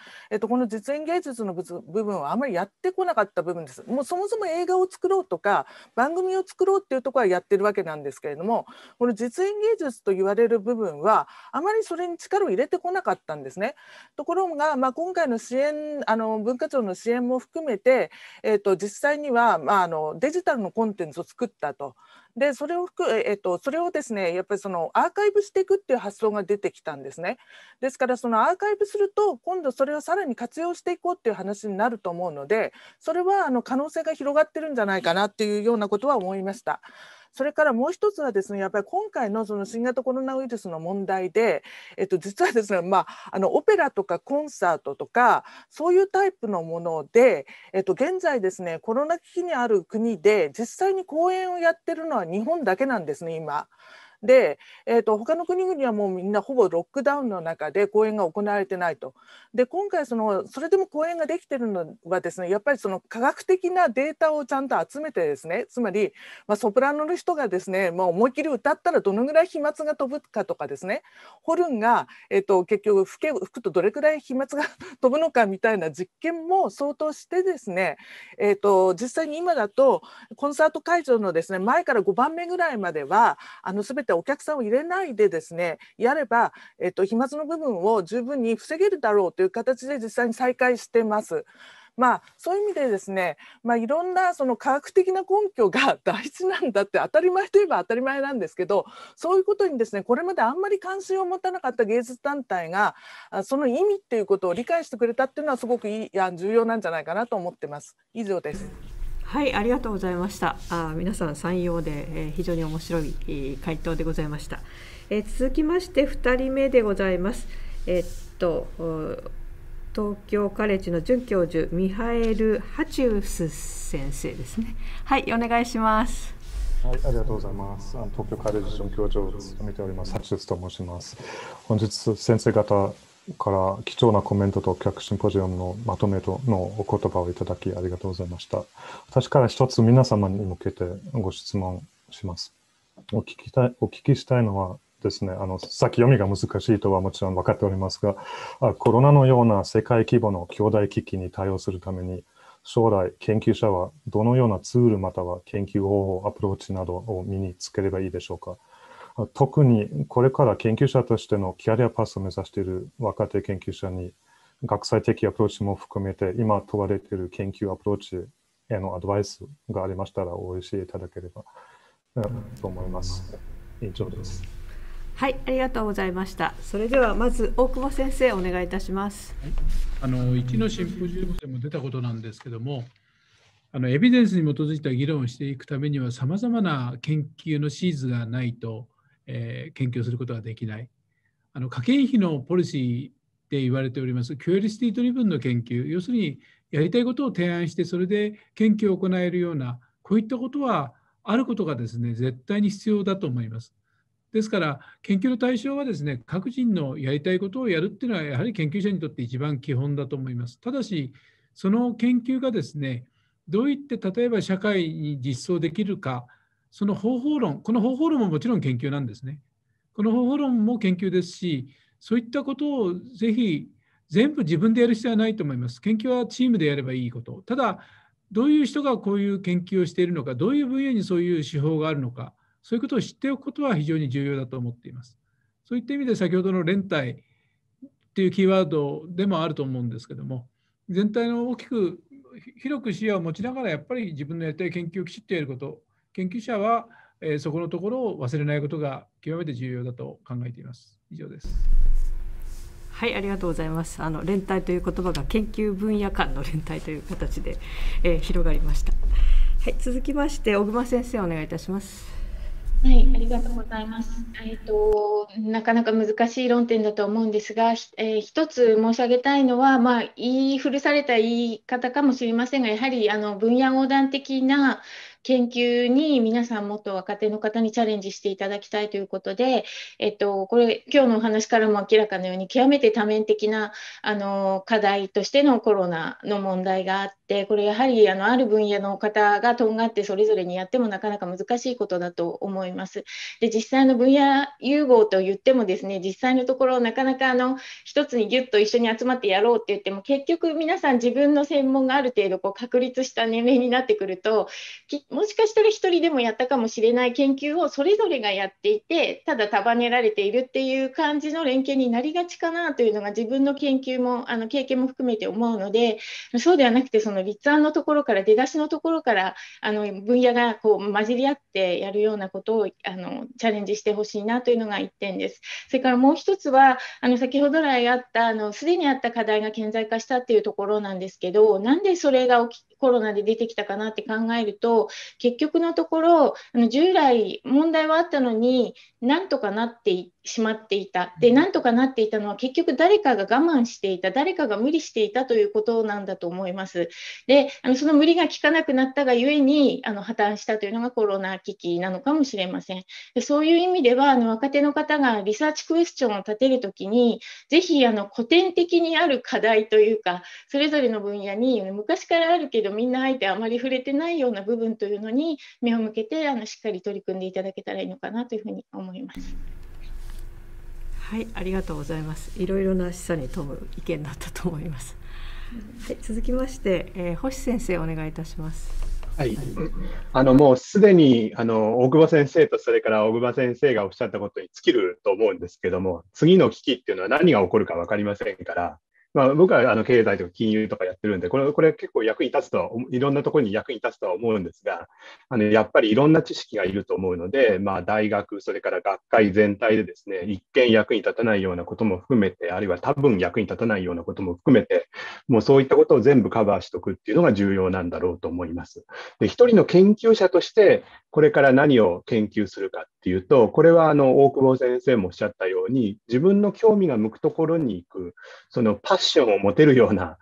この実演芸術の部分はあんまりやってこなかった部分です。もうそもそも映画を作ろうとか番組を作ろうっていうところはやってるわけなんですけれども。この実演芸術と言われる部分はあまりそれに力を入れてこなかったんですね。ところが、今回の支援文化庁の支援も含めて、実際には、デジタルのコンテンツを作ったと。でそれをですねやっぱりアーカイブしていくっていう発想が出てきたんですね。ですからアーカイブすると今度それをさらに活用していこうっていう話になると思うので、それは可能性が広がってるんじゃないかなっていうようなことは思いました。それからもう一つはですねやっぱり今回の新型コロナウイルスの問題で、実はですね、オペラとかコンサートとかそういうタイプのもので、現在ですねコロナ危機にある国で実際に公演をやってるのは日本だけなんですね今。で、他の国々はもうみんなほぼロックダウンの中で公演が行われてないと。で今回それでも公演ができてるのはですねやっぱり科学的なデータをちゃんと集めてですね、つまり、ソプラノの人がですね、思いっきり歌ったらどのぐらい飛沫が飛ぶかとかですね、ホルンが、結局吹くとどれくらい飛沫が飛ぶのかみたいな実験も相当してですね、実際に今だとコンサート会場のですね前から5番目ぐらいまでは全てお客さんを入れないでですねやれば、飛沫の部分を十分に防げるだろうという形で実際に再開してます。そういう意味でですね、いろんな科学的な根拠が大事なんだって当たり前といえば当たり前なんですけど、そういうことにですねこれまであんまり関心を持たなかった芸術団体がその意味っていうことを理解してくれたっていうのはすごく重要なんじゃないかなと思ってます。以上です。はい、ありがとうございました。皆さん3要で、非常に面白い、回答でございました。続きまして2人目でございます。東京カレッジの准教授ミハエル・ハチウス先生ですね。はい、お願いします。はい、ありがとうございます。東京カレッジ准教授を務めておりますハチウスと申します。本日先生方から貴重なコメントと客シンポジウムのまとめとのお言葉をいただきありがとうございました。私から一つ皆様に向けてご質問します。お聞きしたいのはですね、先読みが難しいとはもちろん分かっておりますが、コロナのような世界規模の巨大危機に対応するために、将来研究者はどのようなツールまたは研究方法、アプローチなどを身につければいいでしょうか。特にこれから研究者としてのキャリアパスを目指している若手研究者に、学際的アプローチも含めて今問われている研究アプローチへのアドバイスがありましたらお教えいただければと思います。以上です。はい、ありがとうございました。それではまず大久保先生、お願いいたします。1のシンポジウムでも出たことなんですけども、エビデンスに基づいた議論をしていくためには、さまざまな研究のシーズンがないと、研究することができない。科研費のポリシーで言われておりますキュリオシティドリブンの研究、要するにやりたいことを提案してそれで研究を行えるような、こういったことはあることがですね、絶対に必要だと思います。ですから研究の対象はですね、各人のやりたいことをやるっていうのはやはり研究者にとって一番基本だと思います。ただしその研究がですね、どういって例えば社会に実装できるか、その方法論、この方法論ももちろん研究なんですね。この方法論も研究ですし、そういったことをぜひ全部自分でやる必要はないと思います。研究はチームでやればいいこと。ただ、どういう人がこういう研究をしているのか、どういう分野にそういう手法があるのか、そういうことを知っておくことは非常に重要だと思っています。そういった意味で先ほどの連帯っていうキーワードでもあると思うんですけども、全体の大きく広く視野を持ちながらやっぱり自分のやりたい研究をきちっとやること、研究者はそこのところを忘れないことが極めて重要だと考えています。以上です。はい、ありがとうございます。連帯という言葉が研究分野間の連帯という形で、広がりました。はい、続きまして小熊先生、お願いいたします。はい、ありがとうございます。なかなか難しい論点だと思うんですが、一つ申し上げたいのは、まあ古された言い方かもしれませんが、やはり分野横断的な研究に皆さんもっと若手の方にチャレンジしていただきたいということで、これ今日のお話からも明らかなように極めて多面的な課題としてのコロナの問題があって、これやはりある分野の方がとんがってそれぞれにやってもなかなか難しいことだと思います。で、実際の分野融合と言ってもですね、実際のところなかなか一つにギュッと一緒に集まってやろうって言っても、結局皆さん自分の専門がある程度確立した年齢になってくると、もしかしたら一人でもやったかもしれない研究をそれぞれがやっていて、ただ束ねられているっていう感じの連携になりがちかなというのが自分の研究も経験も含めて思うので、そうではなくてその立案のところから出だしのところから分野が混じり合ってやるようなことをチャレンジしてほしいなというのが一点です。それからもう一つは先ほど来あったすでにあった課題が顕在化したっていうところなんですけど、なんでそれがコロナで出てきたかなって考えると、結局のところ従来問題はあったのになんとかなってしまっていた。で、なんとかなっていたのは結局誰かが我慢していた、誰かが無理していたということなんだと思います。で、その無理が効かなくなったがゆえに破綻したというのがコロナ危機なのかもしれません。で、そういう意味では若手の方がリサーチクエスチョンを立てるときに、ぜひ古典的にある課題というか、それぞれの分野に昔からあるけどみんなあえてあまり触れてないような部分というのに目を向けてしっかり取り組んでいただけたらいいのかなというふうに思います。はい、ありがとうございます。いろいろな示唆に富む意見だったと思います。はい、続きまして、星先生、お願いいたします。はい、もうすでに大久保先生とそれから小熊先生がおっしゃったことに尽きると思うんですけども、次の危機っていうのは何が起こるか分かりませんから。まあ、僕は経済とか金融とかやってるんで、これ結構役に立つとはいろんなところに役に立つとは思うんですが、やっぱりいろんな知識がいると思うので、まあ、大学、それから学会全体でですね、一見役に立たないようなことも含めて、あるいは多分役に立たないようなことも含めて、もうそういったことを全部カバーしておくっていうのが重要なんだろうと思います。で、一人の研究者として、これから何を研究するかっていうと、これは大久保先生もおっしゃったように、自分の興味が向くところに行く、そのパッションを持てるような、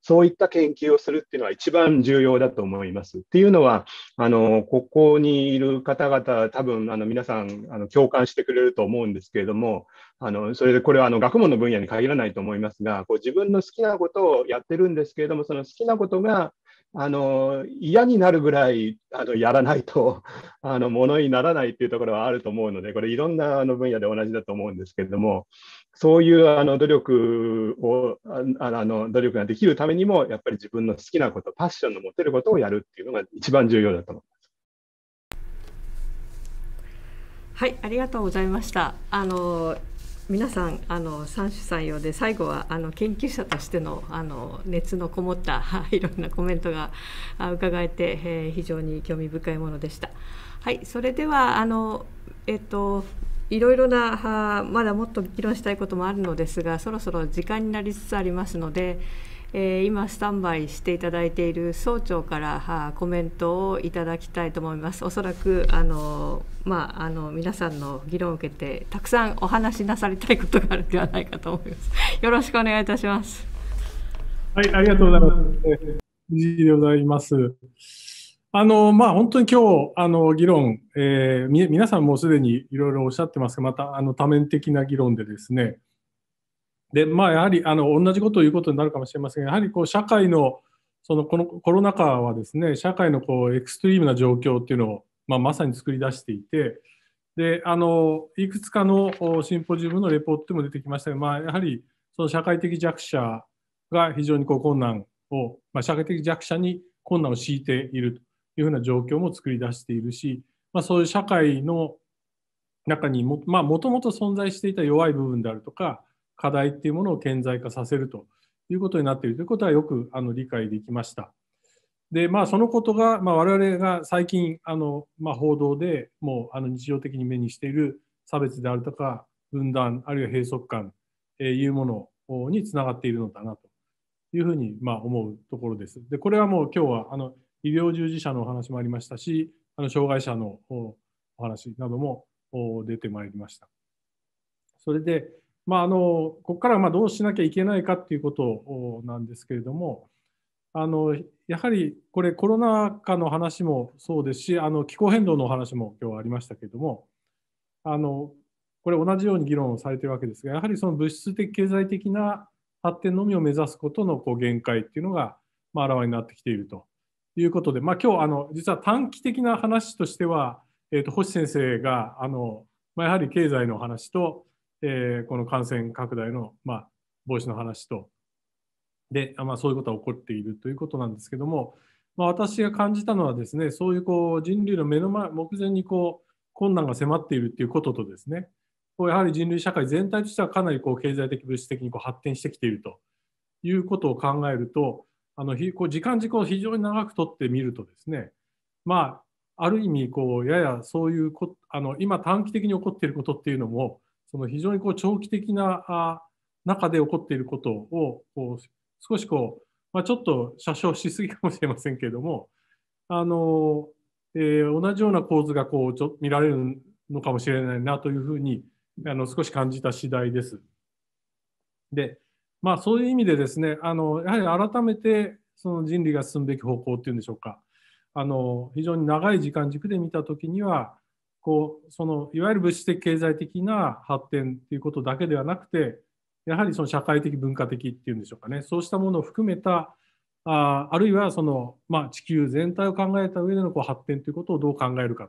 そういった研究をするっていうのは一番重要だと思います。っていうのは、ここにいる方々、多分皆さん共感してくれると思うんですけれども、それでこれは学問の分野に限らないと思いますが、自分の好きなことをやってるんですけれども、その好きなことが嫌になるぐらいやらないとものにならないっていうところはあると思うので、これいろんな分野で同じだと思うんですけれども、そういう努力ができるためにも、やっぱり自分の好きなこと、パッションの持てることをやるっていうのが一番重要だと思います。はい、ありがとうございました。皆さん三種三様で、最後は研究者としての熱のこもったいろんなコメントが伺えて、非常に興味深いものでした。はい、それではいろいろなまだもっと議論したいこともあるのですが、そろそろ時間になりつつありますので、今スタンバイしていただいている総長からコメントをいただきたいと思います。おそらく皆さんの議論を受けてたくさんお話しなさりたいことがあるのではないかと思います。よろしくお願いいたします。はい、ありがとうございます。藤井でございます。本当に今日、議論、皆さんもうすでにいろいろおっしゃってますが、また、多面的な議論でですね。で、やはり、同じことを言うことになるかもしれませんが、やはり、社会の、このコロナ禍はですね、社会の、エクストリームな状況っていうのを、まさに作り出していて、で、いくつかのシンポジウムのレポートでも出てきましたが、やはり、その社会的弱者が非常に困難を、社会的弱者に困難を強いていると。いうふうな状況も作り出しているし、そういう社会の中にも、ともと存在していた弱い部分であるとか課題っていうものを顕在化させるということになっているということはよく理解できました。で、そのことが、我々が最近報道でもう日常的に目にしている差別であるとか分断あるいは閉塞感というものにつながっているのだなというふうに思うところです。で、これはもう今日は医療従事者のお話もありましたし、障害者のお話なども出てまいりました。それで、ここからはどうしなきゃいけないかということなんですけれども、やはりこれ、コロナ禍の話もそうですし、気候変動のお話も今日ありましたけれども、これ、同じように議論をされているわけですが、やはりその物質的、経済的な発展のみを目指すことの限界というのが、あらわになってきていると。いうことで、今日実は短期的な話としては、星先生がやはり経済の話と、この感染拡大の、防止の話とで、そういうことが起こっているということなんですけども、私が感じたのはですね、そういう人類の目前に困難が迫っているということとですね、やはり人類社会全体としてはかなり経済的物質的に発展してきているということを考えると、時間軸を非常に長くとってみるとですね、ある意味ややそういう今短期的に起こっていることっていうのも非常に長期的な中で起こっていることを少しちょっと写真しすぎかもしれませんけれども同じような構図が見られるのかもしれないなというふうに少し感じた次第です。でそういう意味でですね、やはり改めて人類が進むべき方向っていうんでしょうか、非常に長い時間軸で見たときには、いわゆる物質的経済的な発展ということだけではなくて、やはり社会的文化的っていうんでしょうかね、そうしたものを含めた、あるいは地球全体を考えた上での発展ということをどう考えるか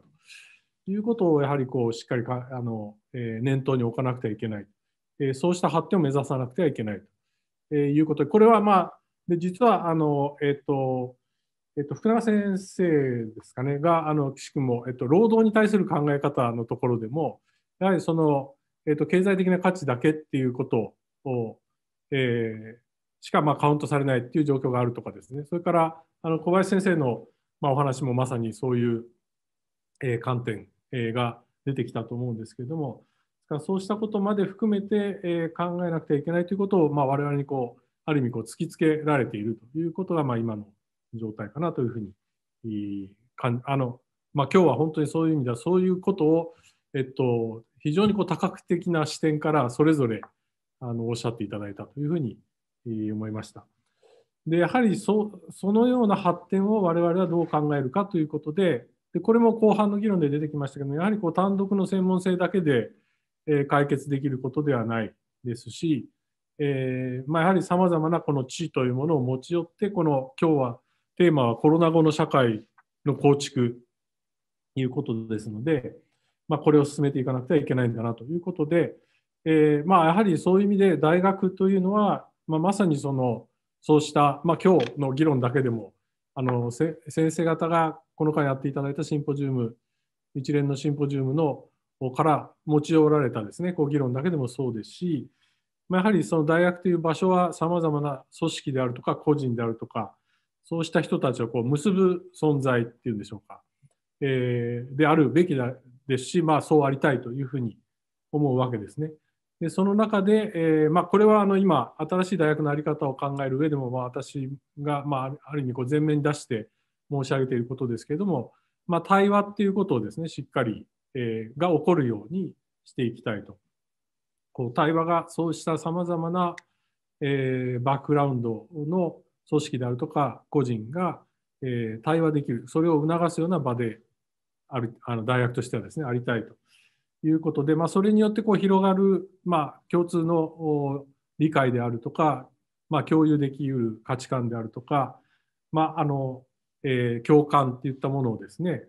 ということをやはりしっかり念頭に置かなくてはいけない、そうした発展を目指さなくてはいけないと。いうことで、これは実は福永先生ですかねが岸君も労働に対する考え方のところでもやはり経済的な価値だけっていうことをしかカウントされないっていう状況があるとかですね、それから小林先生のお話もまさにそういう観点が出てきたと思うんですけれども。そうしたことまで含めて考えなくてはいけないということを我々にある意味突きつけられているということが今の状態かなというふうに今日は本当にそういう意味ではそういうことを非常に多角的な視点からそれぞれおっしゃっていただいたというふうに思いました。でやはりそのような発展を我々はどう考えるかということで、これも後半の議論で出てきましたけども、やはり単独の専門性だけで解決できることではないですし、やはりさまざまなこの知というものを持ち寄って、今日はテーマはコロナ後の社会の構築ということですので、まあ、これを進めていかなくてはいけないんだなということで、まあ、やはりそういう意味で大学というのは、まあ、まさにそのそうした、まあ、今日の議論だけでも先生方がこの間やっていただいたシンポジウム、一連のシンポジウムのから持ち寄られたですね、こう議論だけでもそうですし、まあ、やはりその大学という場所はさまざまな組織であるとか個人であるとか、そうした人たちをこう結ぶ存在っていうんでしょうか、であるべきですし、まあ、そうありたいというふうに思うわけですね。でその中で、まあ、これは今新しい大学の在り方を考える上でも、まあ、私が、まあ、ある意味こう前面に出して申し上げていることですけれども、まあ、対話っていうことをですね、しっかり、が起こるようにしていきたいと。こう対話がそうしたさまざまな、バックグラウンドの組織であるとか個人が、対話できる、それを促すような場で大学としてはですね、ありたいということで、まあ、それによってこう広がる、まあ、共通の理解であるとか、まあ、共有できる価値観であるとか、まあ共感といったものをですね、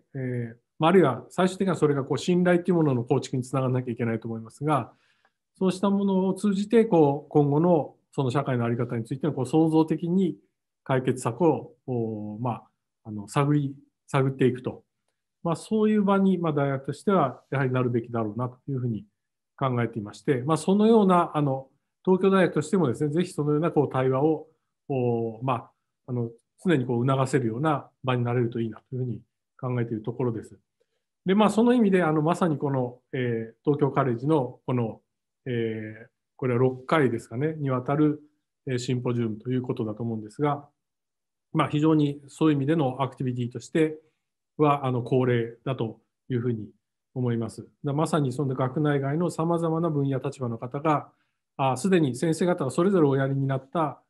あるいは最終的にはそれがこう信頼というものの構築につながらなきゃいけないと思いますが、そうしたものを通じてこう今後のその社会の在り方についてのこう創造的に解決策を、まあ、探っていくと、まあ、そういう場に、まあ、大学としてはやはりなるべきだろうなというふうに考えていまして、まあ、そのような東京大学としてもですね、ぜひそのようなこう対話をまあ、常にこう促せるような場になれるといいなというふうに考えているところです。で、まあ、その意味でまさにこの、東京カレッジのこの、これは6回ですかねにわたるシンポジウムということだと思うんですが、まあ、非常にそういう意味でのアクティビティとしては恒例だというふうに思います。まさにその学内外のさまざまな分野立場の方がすでに先生方がそれぞれおやりになった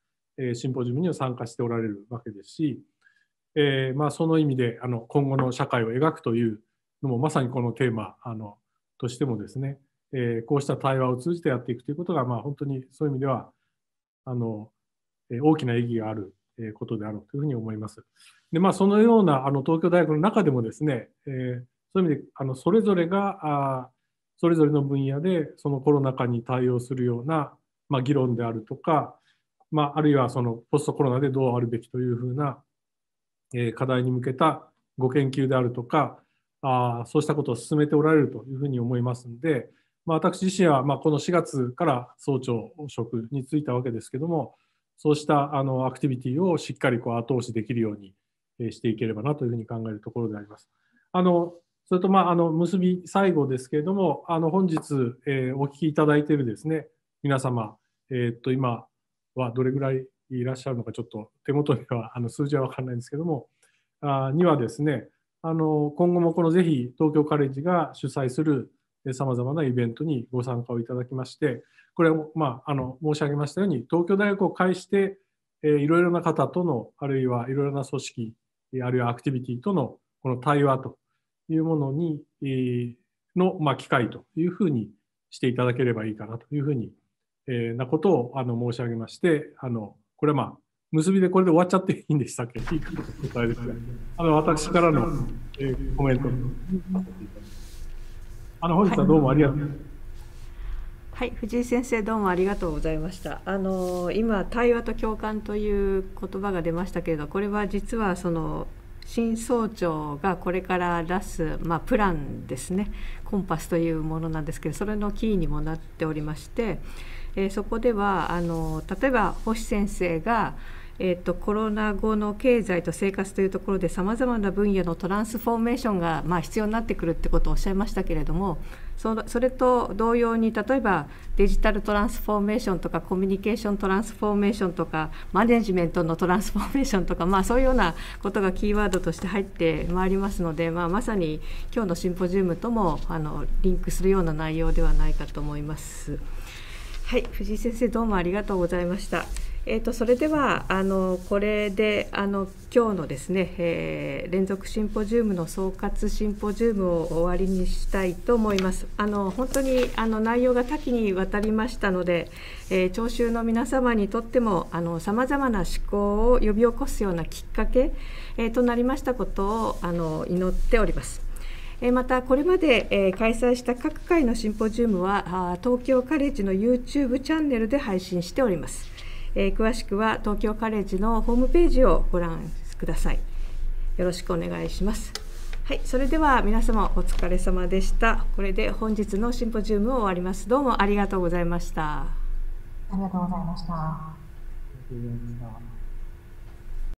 シンポジウムには参加しておられるわけですし、まあ、その意味で今後の社会を描くというのもまさにこのテーマとしてもですね、こうした対話を通じてやっていくということが、まあ、本当にそういう意味では大きな意義があることであろうというふうに思います。で、まあ、そのような東京大学の中でもですね、そういう意味でそれぞれがそれぞれの分野でそのコロナ禍に対応するような、まあ、議論であるとか、まあ、あるいはそのポストコロナでどうあるべきというふうな課題に向けたご研究であるとか、そうしたことを進めておられるというふうに思いますので、まあ、私自身はこの4月から総長職に就いたわけですけども、そうしたアクティビティをしっかりこう後押しできるようにしていければなというふうに考えるところであります。それと、まあ、結び最後ですけれども、本日お聞きいただいているですね、皆様、今はどれぐらいいらっしゃるのか、ちょっと手元には数字は分からないんですけども、にはですね、今後もこのぜひ東京カレッジが主催するさまざまなイベントにご参加をいただきまして、これは、まあ、申し上げましたように、東京大学を介していろいろな方との、あるいはいろいろな組織、あるいはアクティビティとのこの対話というものにまあ、機会というふうにしていただければいいかなというふうになことを申し上げまして、これはまあ結びでこれで終わっちゃっていいんでしたっけ？私からのコメント。本日はどうもありがとうございました。はい、藤井先生、どうもありがとうございました。今、対話と共感という言葉が出ましたけれど、これは実はその新総長がこれから出す、まあ、プランですね、コンパスというものなんですけど、それのキーにもなっておりまして、そこでは例えば星先生が、コロナ後の経済と生活というところでさまざまな分野のトランスフォーメーションが、まあ、必要になってくるってことをおっしゃいましたけれども、それと同様に例えばデジタルトランスフォーメーションとかコミュニケーショントランスフォーメーションとかマネジメントのトランスフォーメーションとか、まあ、そういうようなことがキーワードとして入ってまいりますので、まあ、まさに今日のシンポジウムともリンクするような内容ではないかと思います。はい、藤井先生、どうもありがとうございました。それではこれで今日のですね、連続シンポジウムの総括シンポジウムを終わりにしたいと思います。本当に内容が多岐にわたりましたので、聴衆の皆様にとってもさまざまな思考を呼び起こすようなきっかけ、となりましたことを祈っております。また、これまで開催した各回のシンポジウムは東京カレッジの YouTube チャンネルで配信しております。詳しくは東京カレッジのホームページをご覧ください。よろしくお願いします。はい、それでは皆様お疲れ様でした。これで本日のシンポジウムを終わります。どうもありがとうございました。ありがとうございました。